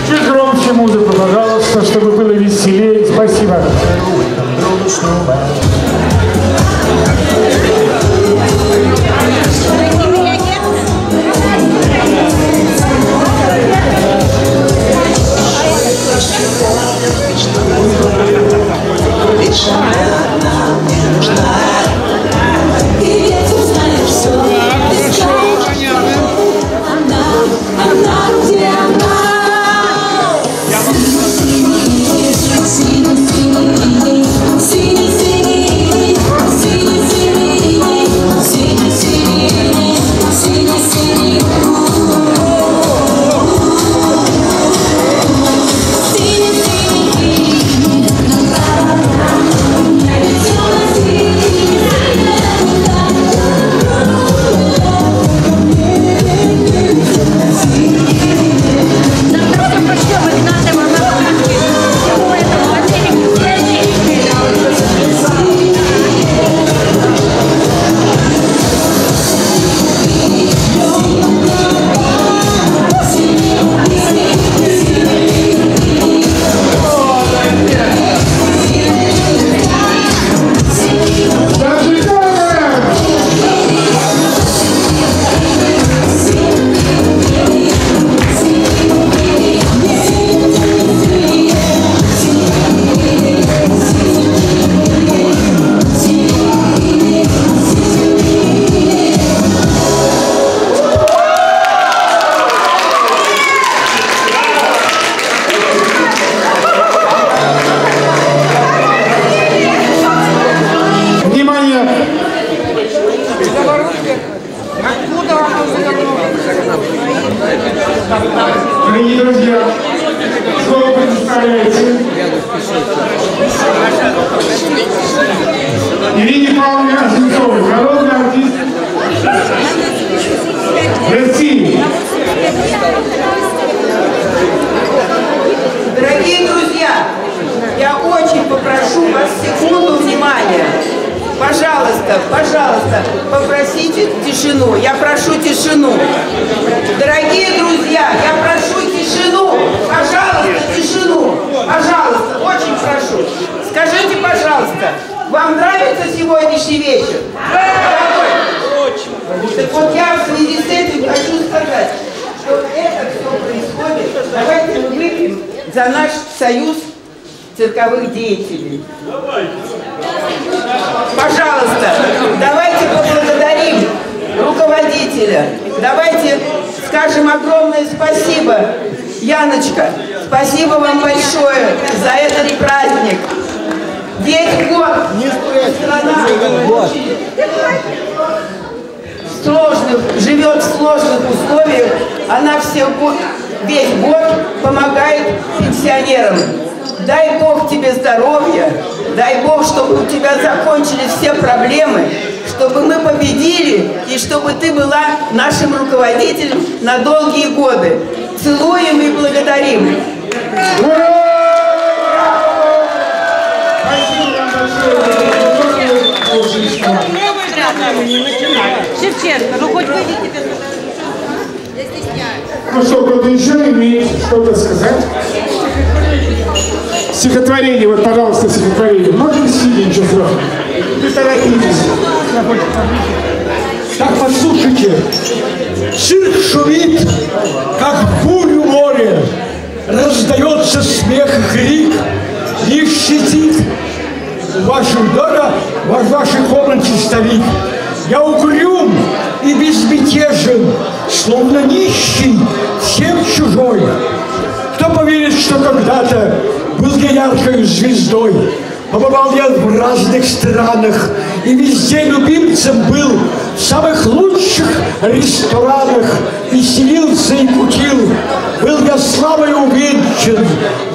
Чуть громче музыку, пожалуйста, чтобы было веселее. Спасибо. Лишь она мне нужна, и ведь узнаешь все. Она, где она? Синий, синий, синий, синий, синий, синий, синий, синий, синий, синий, синий.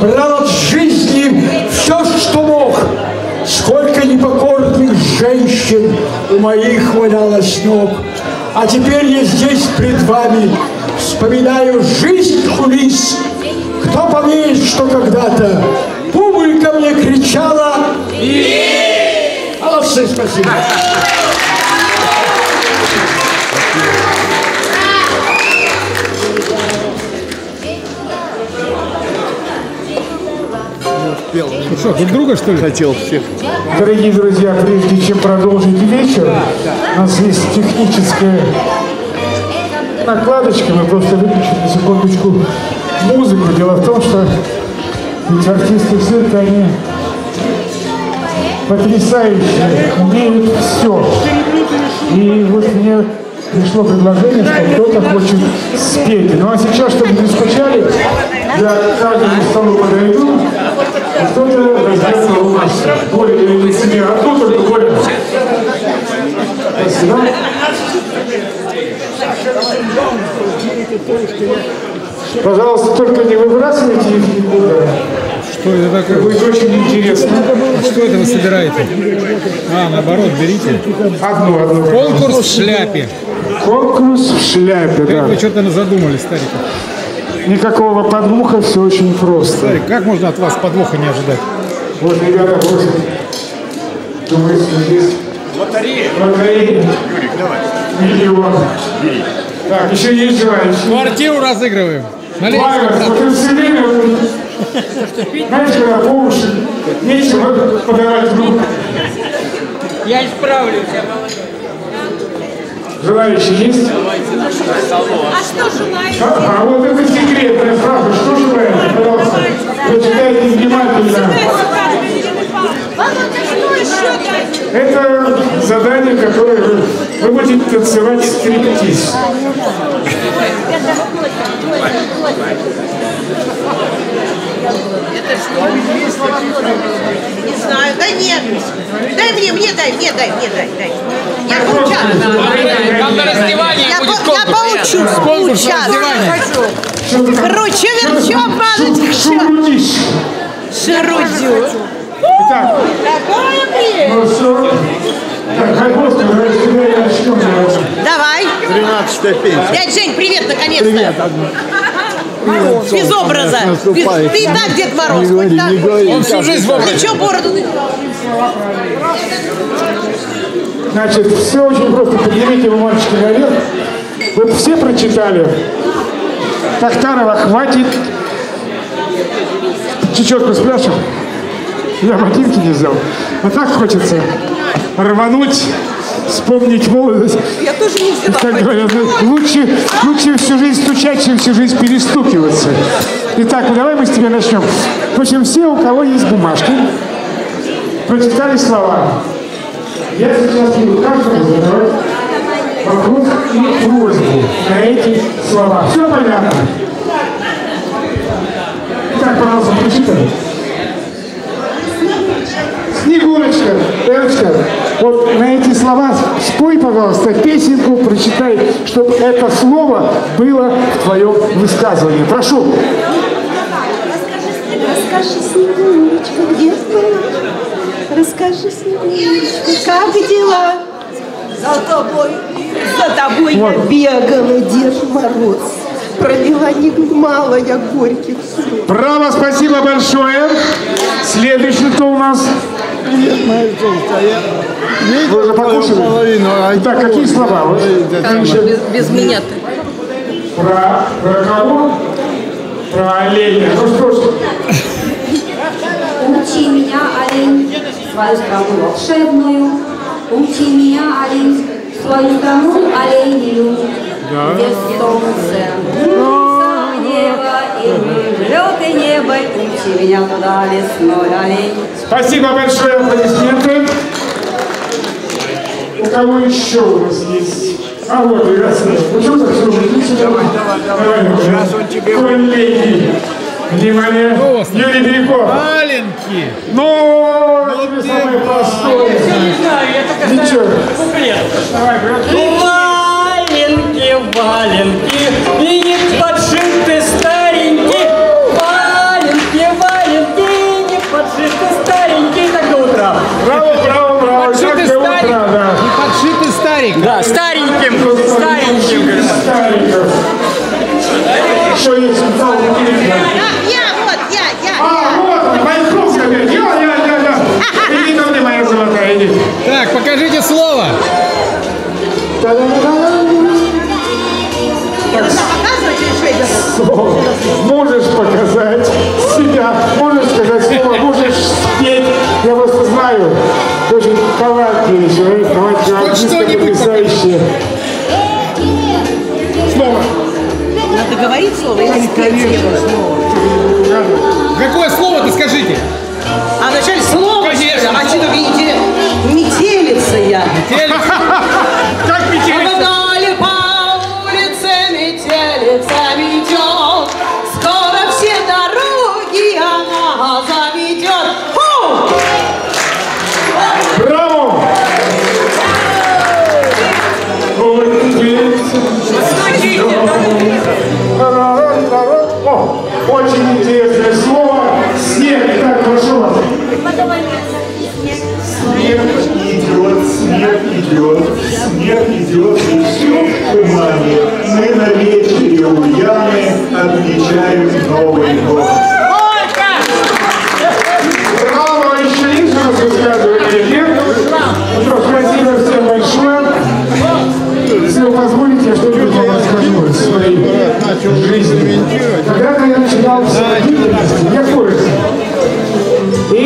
Брал от жизни все, женщин у моих валялось ног. А теперь я здесь пред вами вспоминаю жизнь кулис. Кто поверит, что когда-то публика мне кричала «Вии!» Молодцы, спасибо. Ну что, друг друга, что ли? Хотел всех. Дорогие друзья, прежде чем продолжить вечер, у нас есть техническая накладочка, мы просто выключим на секундочку музыку. Дело в том, что ведь артисты цирка, они потрясающие, умеют все. И вот мне пришло предложение, что кто-то хочет спеть. Ну а сейчас, чтобы не скучали, я к каждому столу подойду. Кто-то раздается у нас более или менее, а кто только более. Спасибо. Пожалуйста, только не выбрасывайте их никуда. Что это такое? Будет очень интересно. Что это вы собираете? А, наоборот, берите. Одну. Конкурс в шляпе. Конкурс в шляпе, да. Вы что-то задумали, старик. Никакого подвоха, все очень просто. Старик, как можно от вас подвоха не ожидать? Вот, ребята, просят. Думаю, здесь... Лотерея. Лотерея. Юрик, давай. Миллион. Так, еще есть желающие. Квартиру разыгрываем. Лайвер, вот и все время, знаешь, когда по уши, нечего подавать в руку. Я исправлюсь, я молодой. Желающие есть? А что желаете? А вот это секретная фраза. Что желаете? Пожалуйста, прочитайте внимательно. Это задание, которое вы будете танцевать стриптиз. Это что? Не знаю. Да нет. Дай мне, дай. Я поучусь. Кручу верчом, мадочка. Шарудю. Итак. Такое время. Давай. 13-я песня. Дядь Жень, привет, наконец-то. Привет, одна. Мороз. Без образа. Без... Ты и так Дед Мороз. Говори, так. Он всю жизнь в образе. Ты что бороду надевал? Значит, все очень просто. Поднимите его, мальчики, наверх. Вы все прочитали? Тахтарова, хватит. Чечетку спляшем. Я ботинки не взял. А так хочется рвануть, вспомнить молодость. Я тоже не взяла. Так говорят, лучше всю жизнь стучать, чем всю жизнь перестукиваться. Итак, ну давай мы с тебя начнем. В общем, все, у кого есть бумажки, прочитали слова. Я сейчас буду каждому задавать вопрос и просьбу на эти слова. Все понятно? Итак, пожалуйста, прочитай. Снегурочка, Элочка, вот на эти слова спой, пожалуйста, песенку, прочитай, чтобы это слово было в твоем высказывании. Прошу. Расскажи, Снегурочка, где была? Расскажи, Снегурочка, как дела? За тобой вот. Я бегала, Дед Мороз. Пролила немало я горьких слез. Браво, спасибо большое. Следующий кто у нас? Вы уже покушали? Итак, какие слова? Без меня ты. Про кого? Про оленя. Ну что ж. Учи меня, олень, свою страну волшебную. Учи меня, олень, свою страну оленью. Где солнце, небо и влёт, и небо, учи меня туда весной, олень. Спасибо большое, аплодисменты. У кого еще у нас есть? А вот, Игорь, ну что так все уже? Давай. Коллеги, внимание, Юрий Береков. Маленький. Ну, тебе самое простое. Я все не знаю, я только знаю куплет. Давай, брат. Валенки, и не подшиты старенькие, валенки, валенки, не подшиты старенькие, так до утра. Браво, браво, браво, подшиты старенькие, да. старик. Да, стареньким. Так, покажите слово. Можешь показать себя, можешь сказать слово, можешь спеть. Я просто знаю, ты очень талантливый человек, потрясающий. Слово. Надо говорить слово или спеть слово? Какое слово-то скажите? А вначале слово? Конечно. А что такое интересно? Метелица я. Как метелица? Вдали по улице метелица метет. Скоро все дороги она заметет. Браво! Очень интересное слово. Снег так хорошо. Снег идет, и все в тумане. Мы на вечере у Яны отмечаем Новый год. Браво, еще лишь раз высказывание лет. Спасибо всем большое. Если вы позволите, я что-нибудь вам расскажу из своей жизни. Когда-то я начинал я курил. И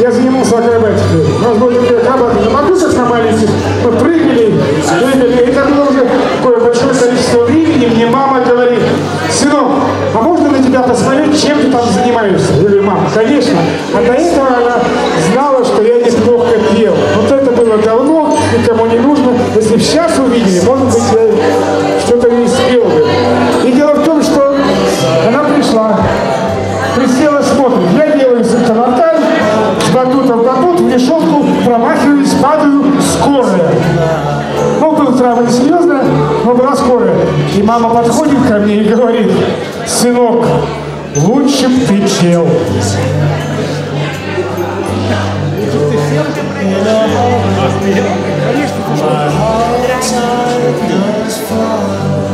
я занимался акробатикой. У нас были акробаты на подушках на маленьких. Мы прыгали. И там было уже такое большое количество времени. Мне мама говорит: сынок, а можно на тебя посмотреть, чем ты там занимаешься? Я говорю: мама, конечно. А до этого она знала, что я неплохо пел. Вот это было давно, никому не нужно. Если бы сейчас увидели, может быть, я что-то не спел бы. И дело в том, что она пришла, присела, смотрит. Я делаю сектор. Батут, в решетку, промахиваюсь, падаю, скорая. Ну, был травма не серьезная, но была скорая. И мама подходит ко мне и говорит: сынок, лучше б ты пел.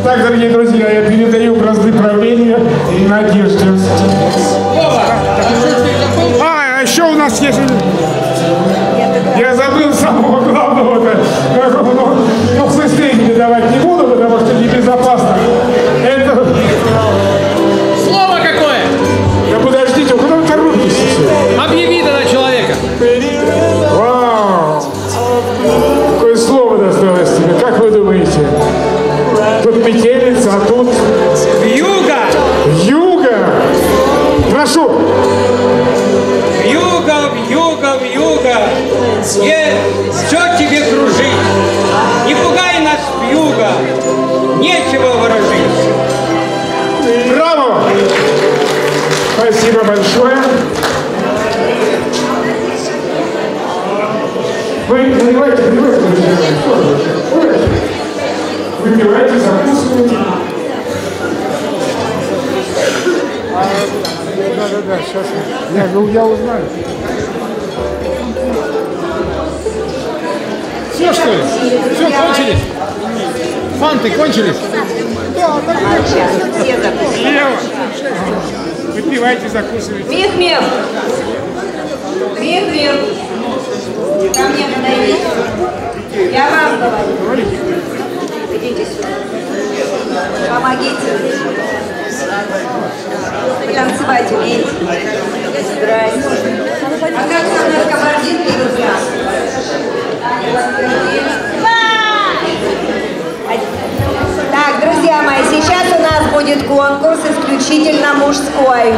Так, дорогие друзья, я передаю бразды правления Надежде. Еще у нас есть... Я забыл самого главного-то. Ну, хлысты передавать не буду, потому что небезопасно. Это... Слово какое? Да подождите, куда вы торопитесь? Объяви тогда человека. Вау! Какое слово досталось тебе? Как вы думаете? Тут метелица, а тут... Вьюга! Вьюга! Прошу! Вьюга, что тебе кружить? Не пугай нас, вьюга, нечего выражить. Браво! Спасибо большое. Вы наливайте, выпивайте, закусывайте. Да, сейчас я узнаю. Все, что ли? Все, кончились? Фанты кончились? Да, так и слева. Выпивайте, закусывайте. Мех-мех! Мех-мех! Ко мне подойдите. Я вам говорю. Идите сюда. Помогите. Вы танцевать умеете? Здрасте. А как там на кабардинке нужна? Так, друзья мои, сейчас у нас будет конкурс исключительно мужской.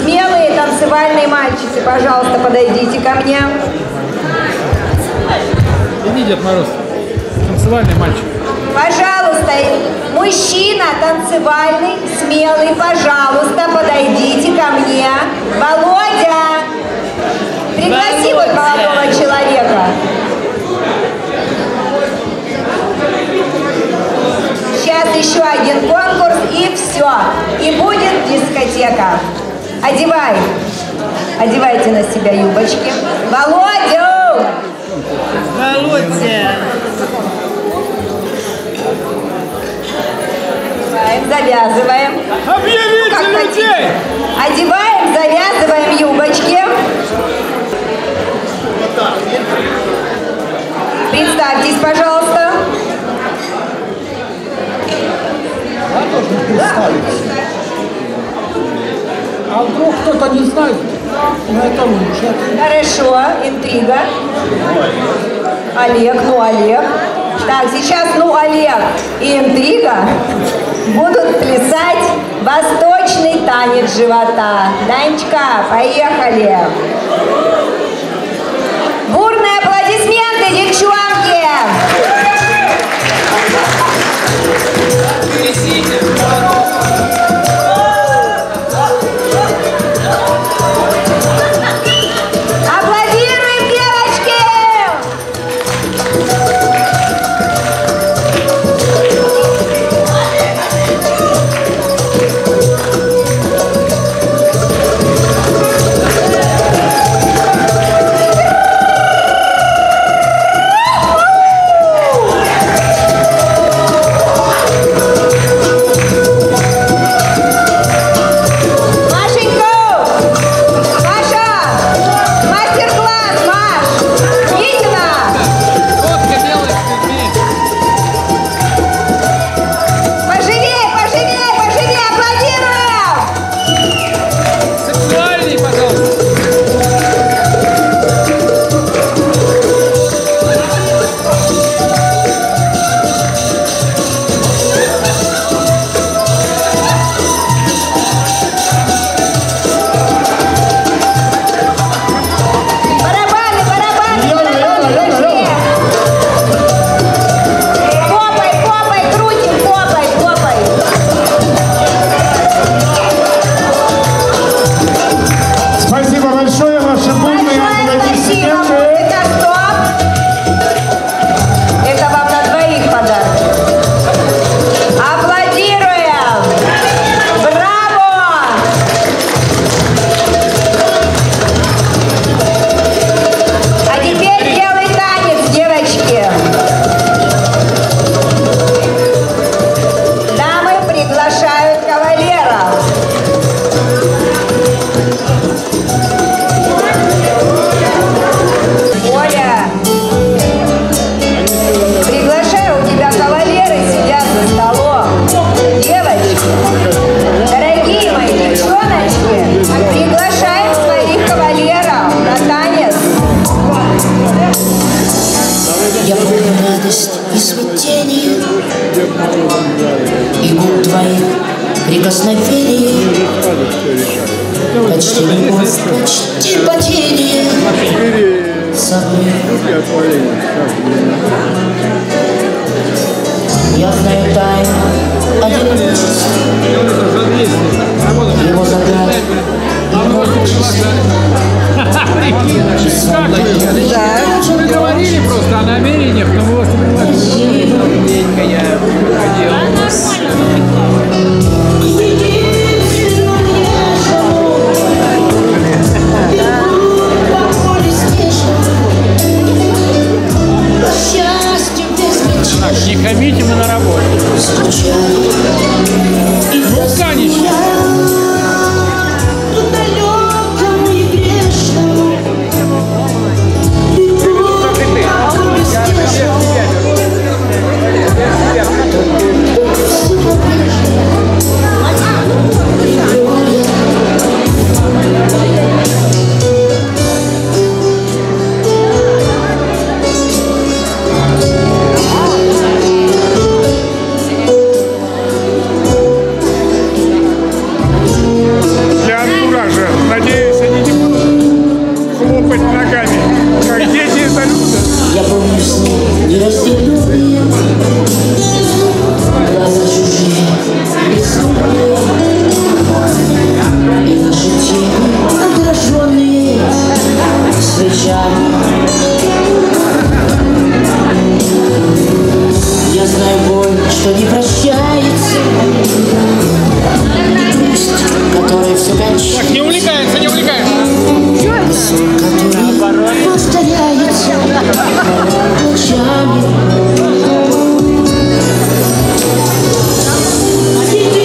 Смелые танцевальные мальчики, пожалуйста, подойдите ко мне. Иди, Дед Мороз, танцевальный мальчик. Пожалуйста, мужчина танцевальный, смелый, пожалуйста, подойдите ко мне. Володя, пригласи вот молодого человека. Сейчас еще один конкурс, и все. И будет дискотека. Одевай. Одевайте на себя юбочки. Володю! Володя! завязываем. Объявите людей! Одеваем, завязываем юбочки. Представьтесь, пожалуйста. А вдруг кто-то не знает, это лучше. Хорошо, интрига. Олег, ну Олег. Так, сейчас, ну Олег и интрига будут плясать восточный танец живота. Данечка, поехали. Бурные аплодисменты, девчонки! Thank you.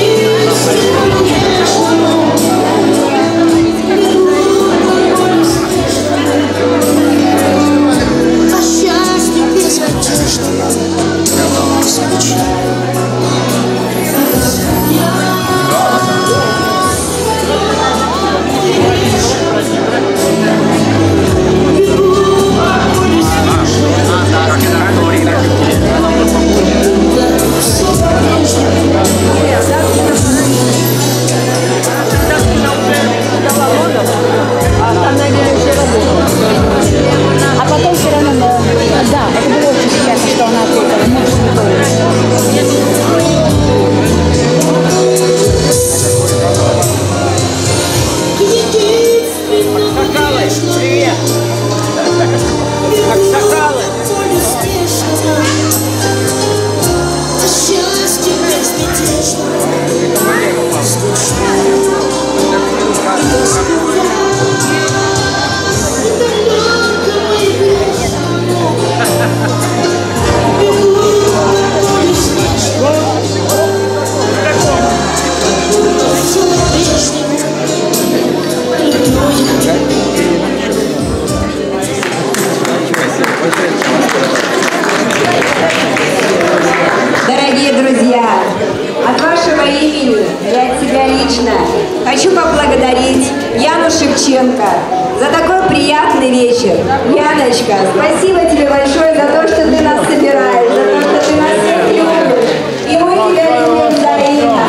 вечер. Яночка, спасибо тебе большое за то, что ты нас собираешь, за то, что ты нас всех любишь. И мы тебя любим взаимно.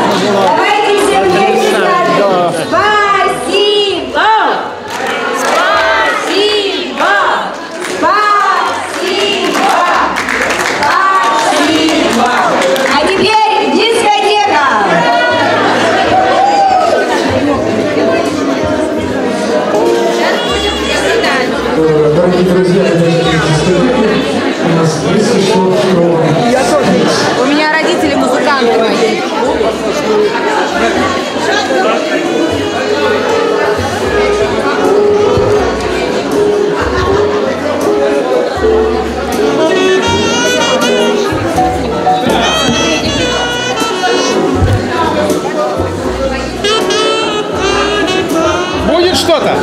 Давайте всем вместе скажем спасибо! Спасибо! Спасибо! Спасибо! А теперь дискотека! Дорогие друзья, у нас близко шло второго. Я тоже. У меня родители музыканты мои. Будет что-то?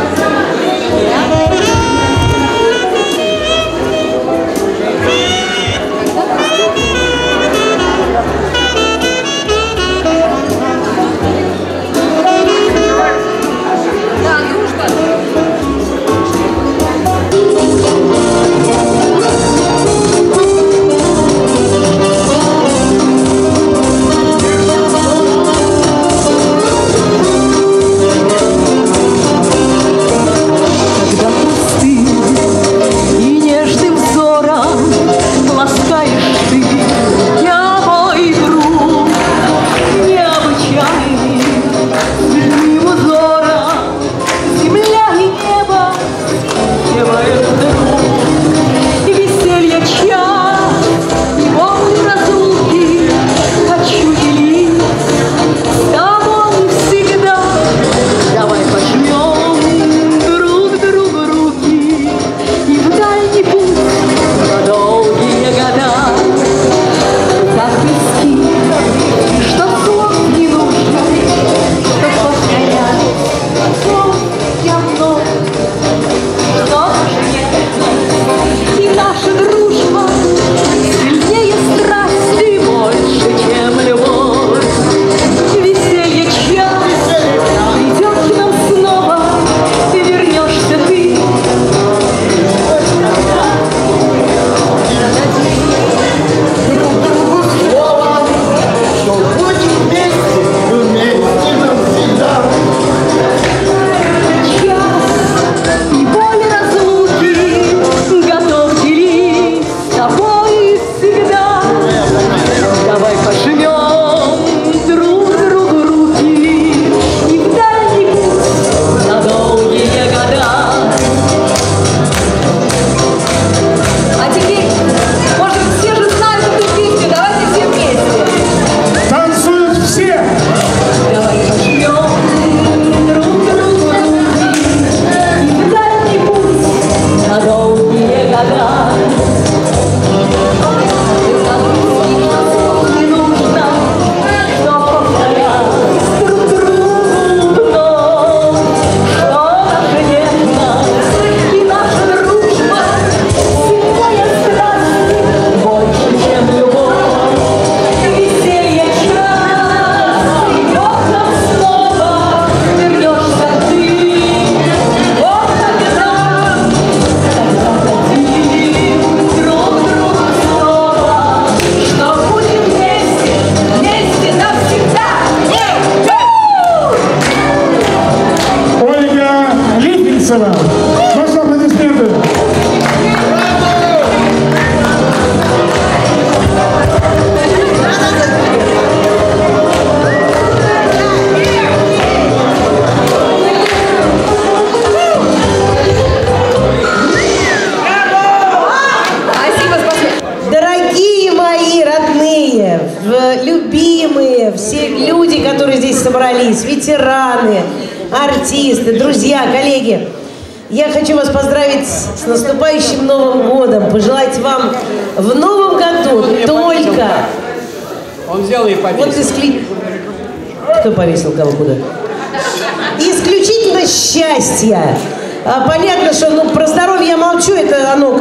Понятно, что про здоровье я молчу, это оно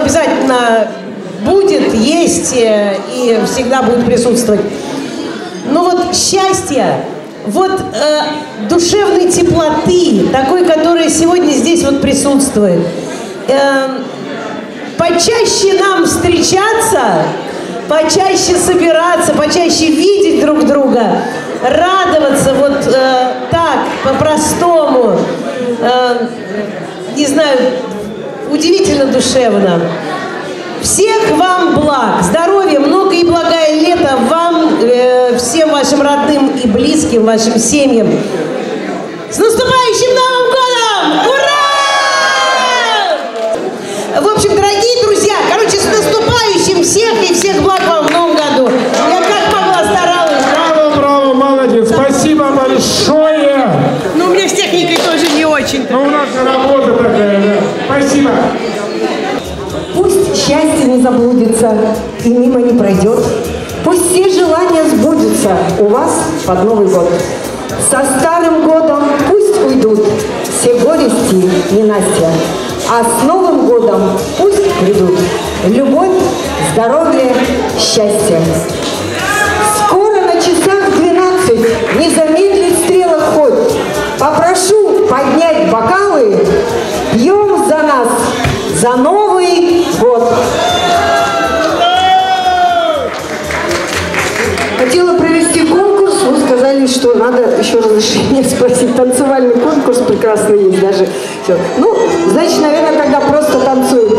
обязательно будет, есть и всегда будет присутствовать. Но счастье, душевной теплоты, такой, которая сегодня здесь присутствует, почаще нам встречаться, почаще собираться, почаще видеть друг друга, радоваться вот так, по-простому, не знаю, удивительно душевно. Всех вам благ, здоровья, много и благое лето вам, всем вашим родным и близким, вашим семьям. С наступающим Новым годом! Ура! В общем, дорогие друзья, короче, с наступающим всех и всех благ вам в Новом году. Я как могла старалась. Браво, браво, молодец, спасибо большое. Ну, у меня с техникой тоже не очень. Ну, у нас работа такая, да. Спасибо. Пусть счастье не заблудится и мимо не пройдет. Пусть все желания сбудутся у вас под Новый год. Со старым годом пусть уйдут все горести и ненастья, а с Новым годом пусть придут любовь, здоровье, счастье. Скоро на часах 12 не замедлит стрелок ход. Попрошу поднять бокалы, пьем за нас, за Новый год. Хотела провести конкурс, вы сказали, что надо еще разрешение спросить. Танцевальный конкурс прекрасный есть даже. Все. Ну, значит, наверное, тогда просто танцуем.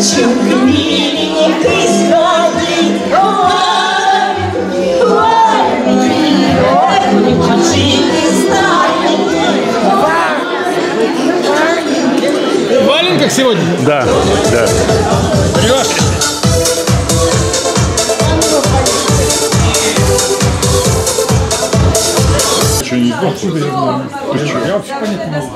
Девчонки миленькой сладкий, ой, мальчики. Валим как сегодня? Да, да. Вперед. Я вообще понять не могу.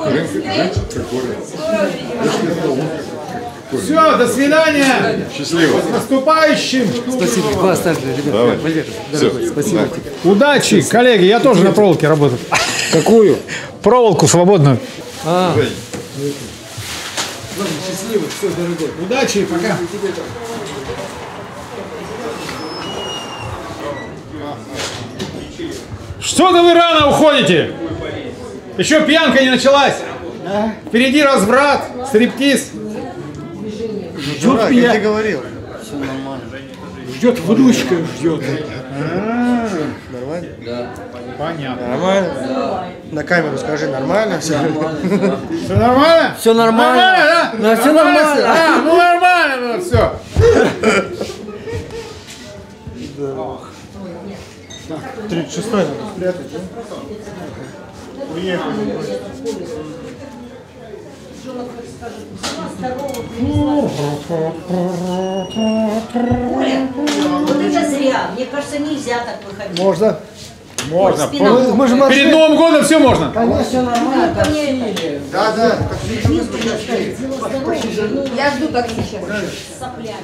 Все, до свидания. Счастливо. С наступающим. Спасибо. Вас также, ребята. Валера, дорогой, спасибо. Да. Удачи, все, коллеги. Я тоже на проволоке работаю. Какую? Проволоку свободную. Счастливо. Все, дорогой. Удачи, пока. Что-то вы рано уходите. Еще пьянка не началась. Впереди разврат, стриптиз. Ждет Журак, меня. Я тебе говорил. Все нормально. Ждет внучка, ждет. Нормально? Да. Понятно. Нормально? Да. На камеру скажи, нормально? Все нормально. Все нормально? Все нормально. Да, все нормально. А, ну нормально, все. Так, 36-й надо спрятать, да? Уехали. Оля, вот это зря. Мне кажется, нельзя так выходить. Можно. Можно. Перед Новым годом все можно. Конечно, все нормально. Да, да. Я жду такси сейчас. Сопля.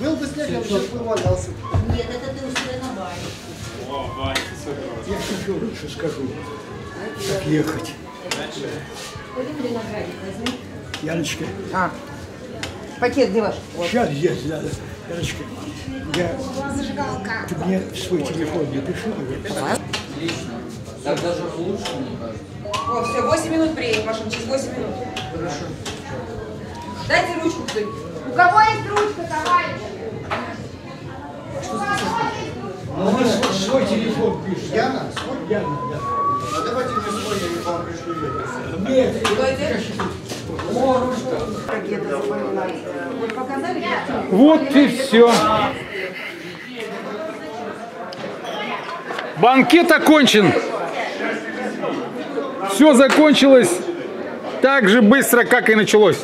Был бы снег, я бы сейчас повалялся. Нет, это ты успел на Бали. Я еще лучше скажу. Как ехать. Яночка. А, пакет не ваш. Сейчас есть, да, да. Яночка, ты мне свой телефон не пиши. Так даже лучше, мне кажется. О, все, 8 минут приедет машина, через 8 минут. Хорошо. Дайте ручку кто-нибудь. У кого есть ручка, товарищи? Ну вы свой телефон пишете. Яна? Свой? Яна, да. А давайте мне свой телефон пришлю. Нет, давайте. Вот и все. Банкет окончен. Все закончилось так же быстро, как и началось.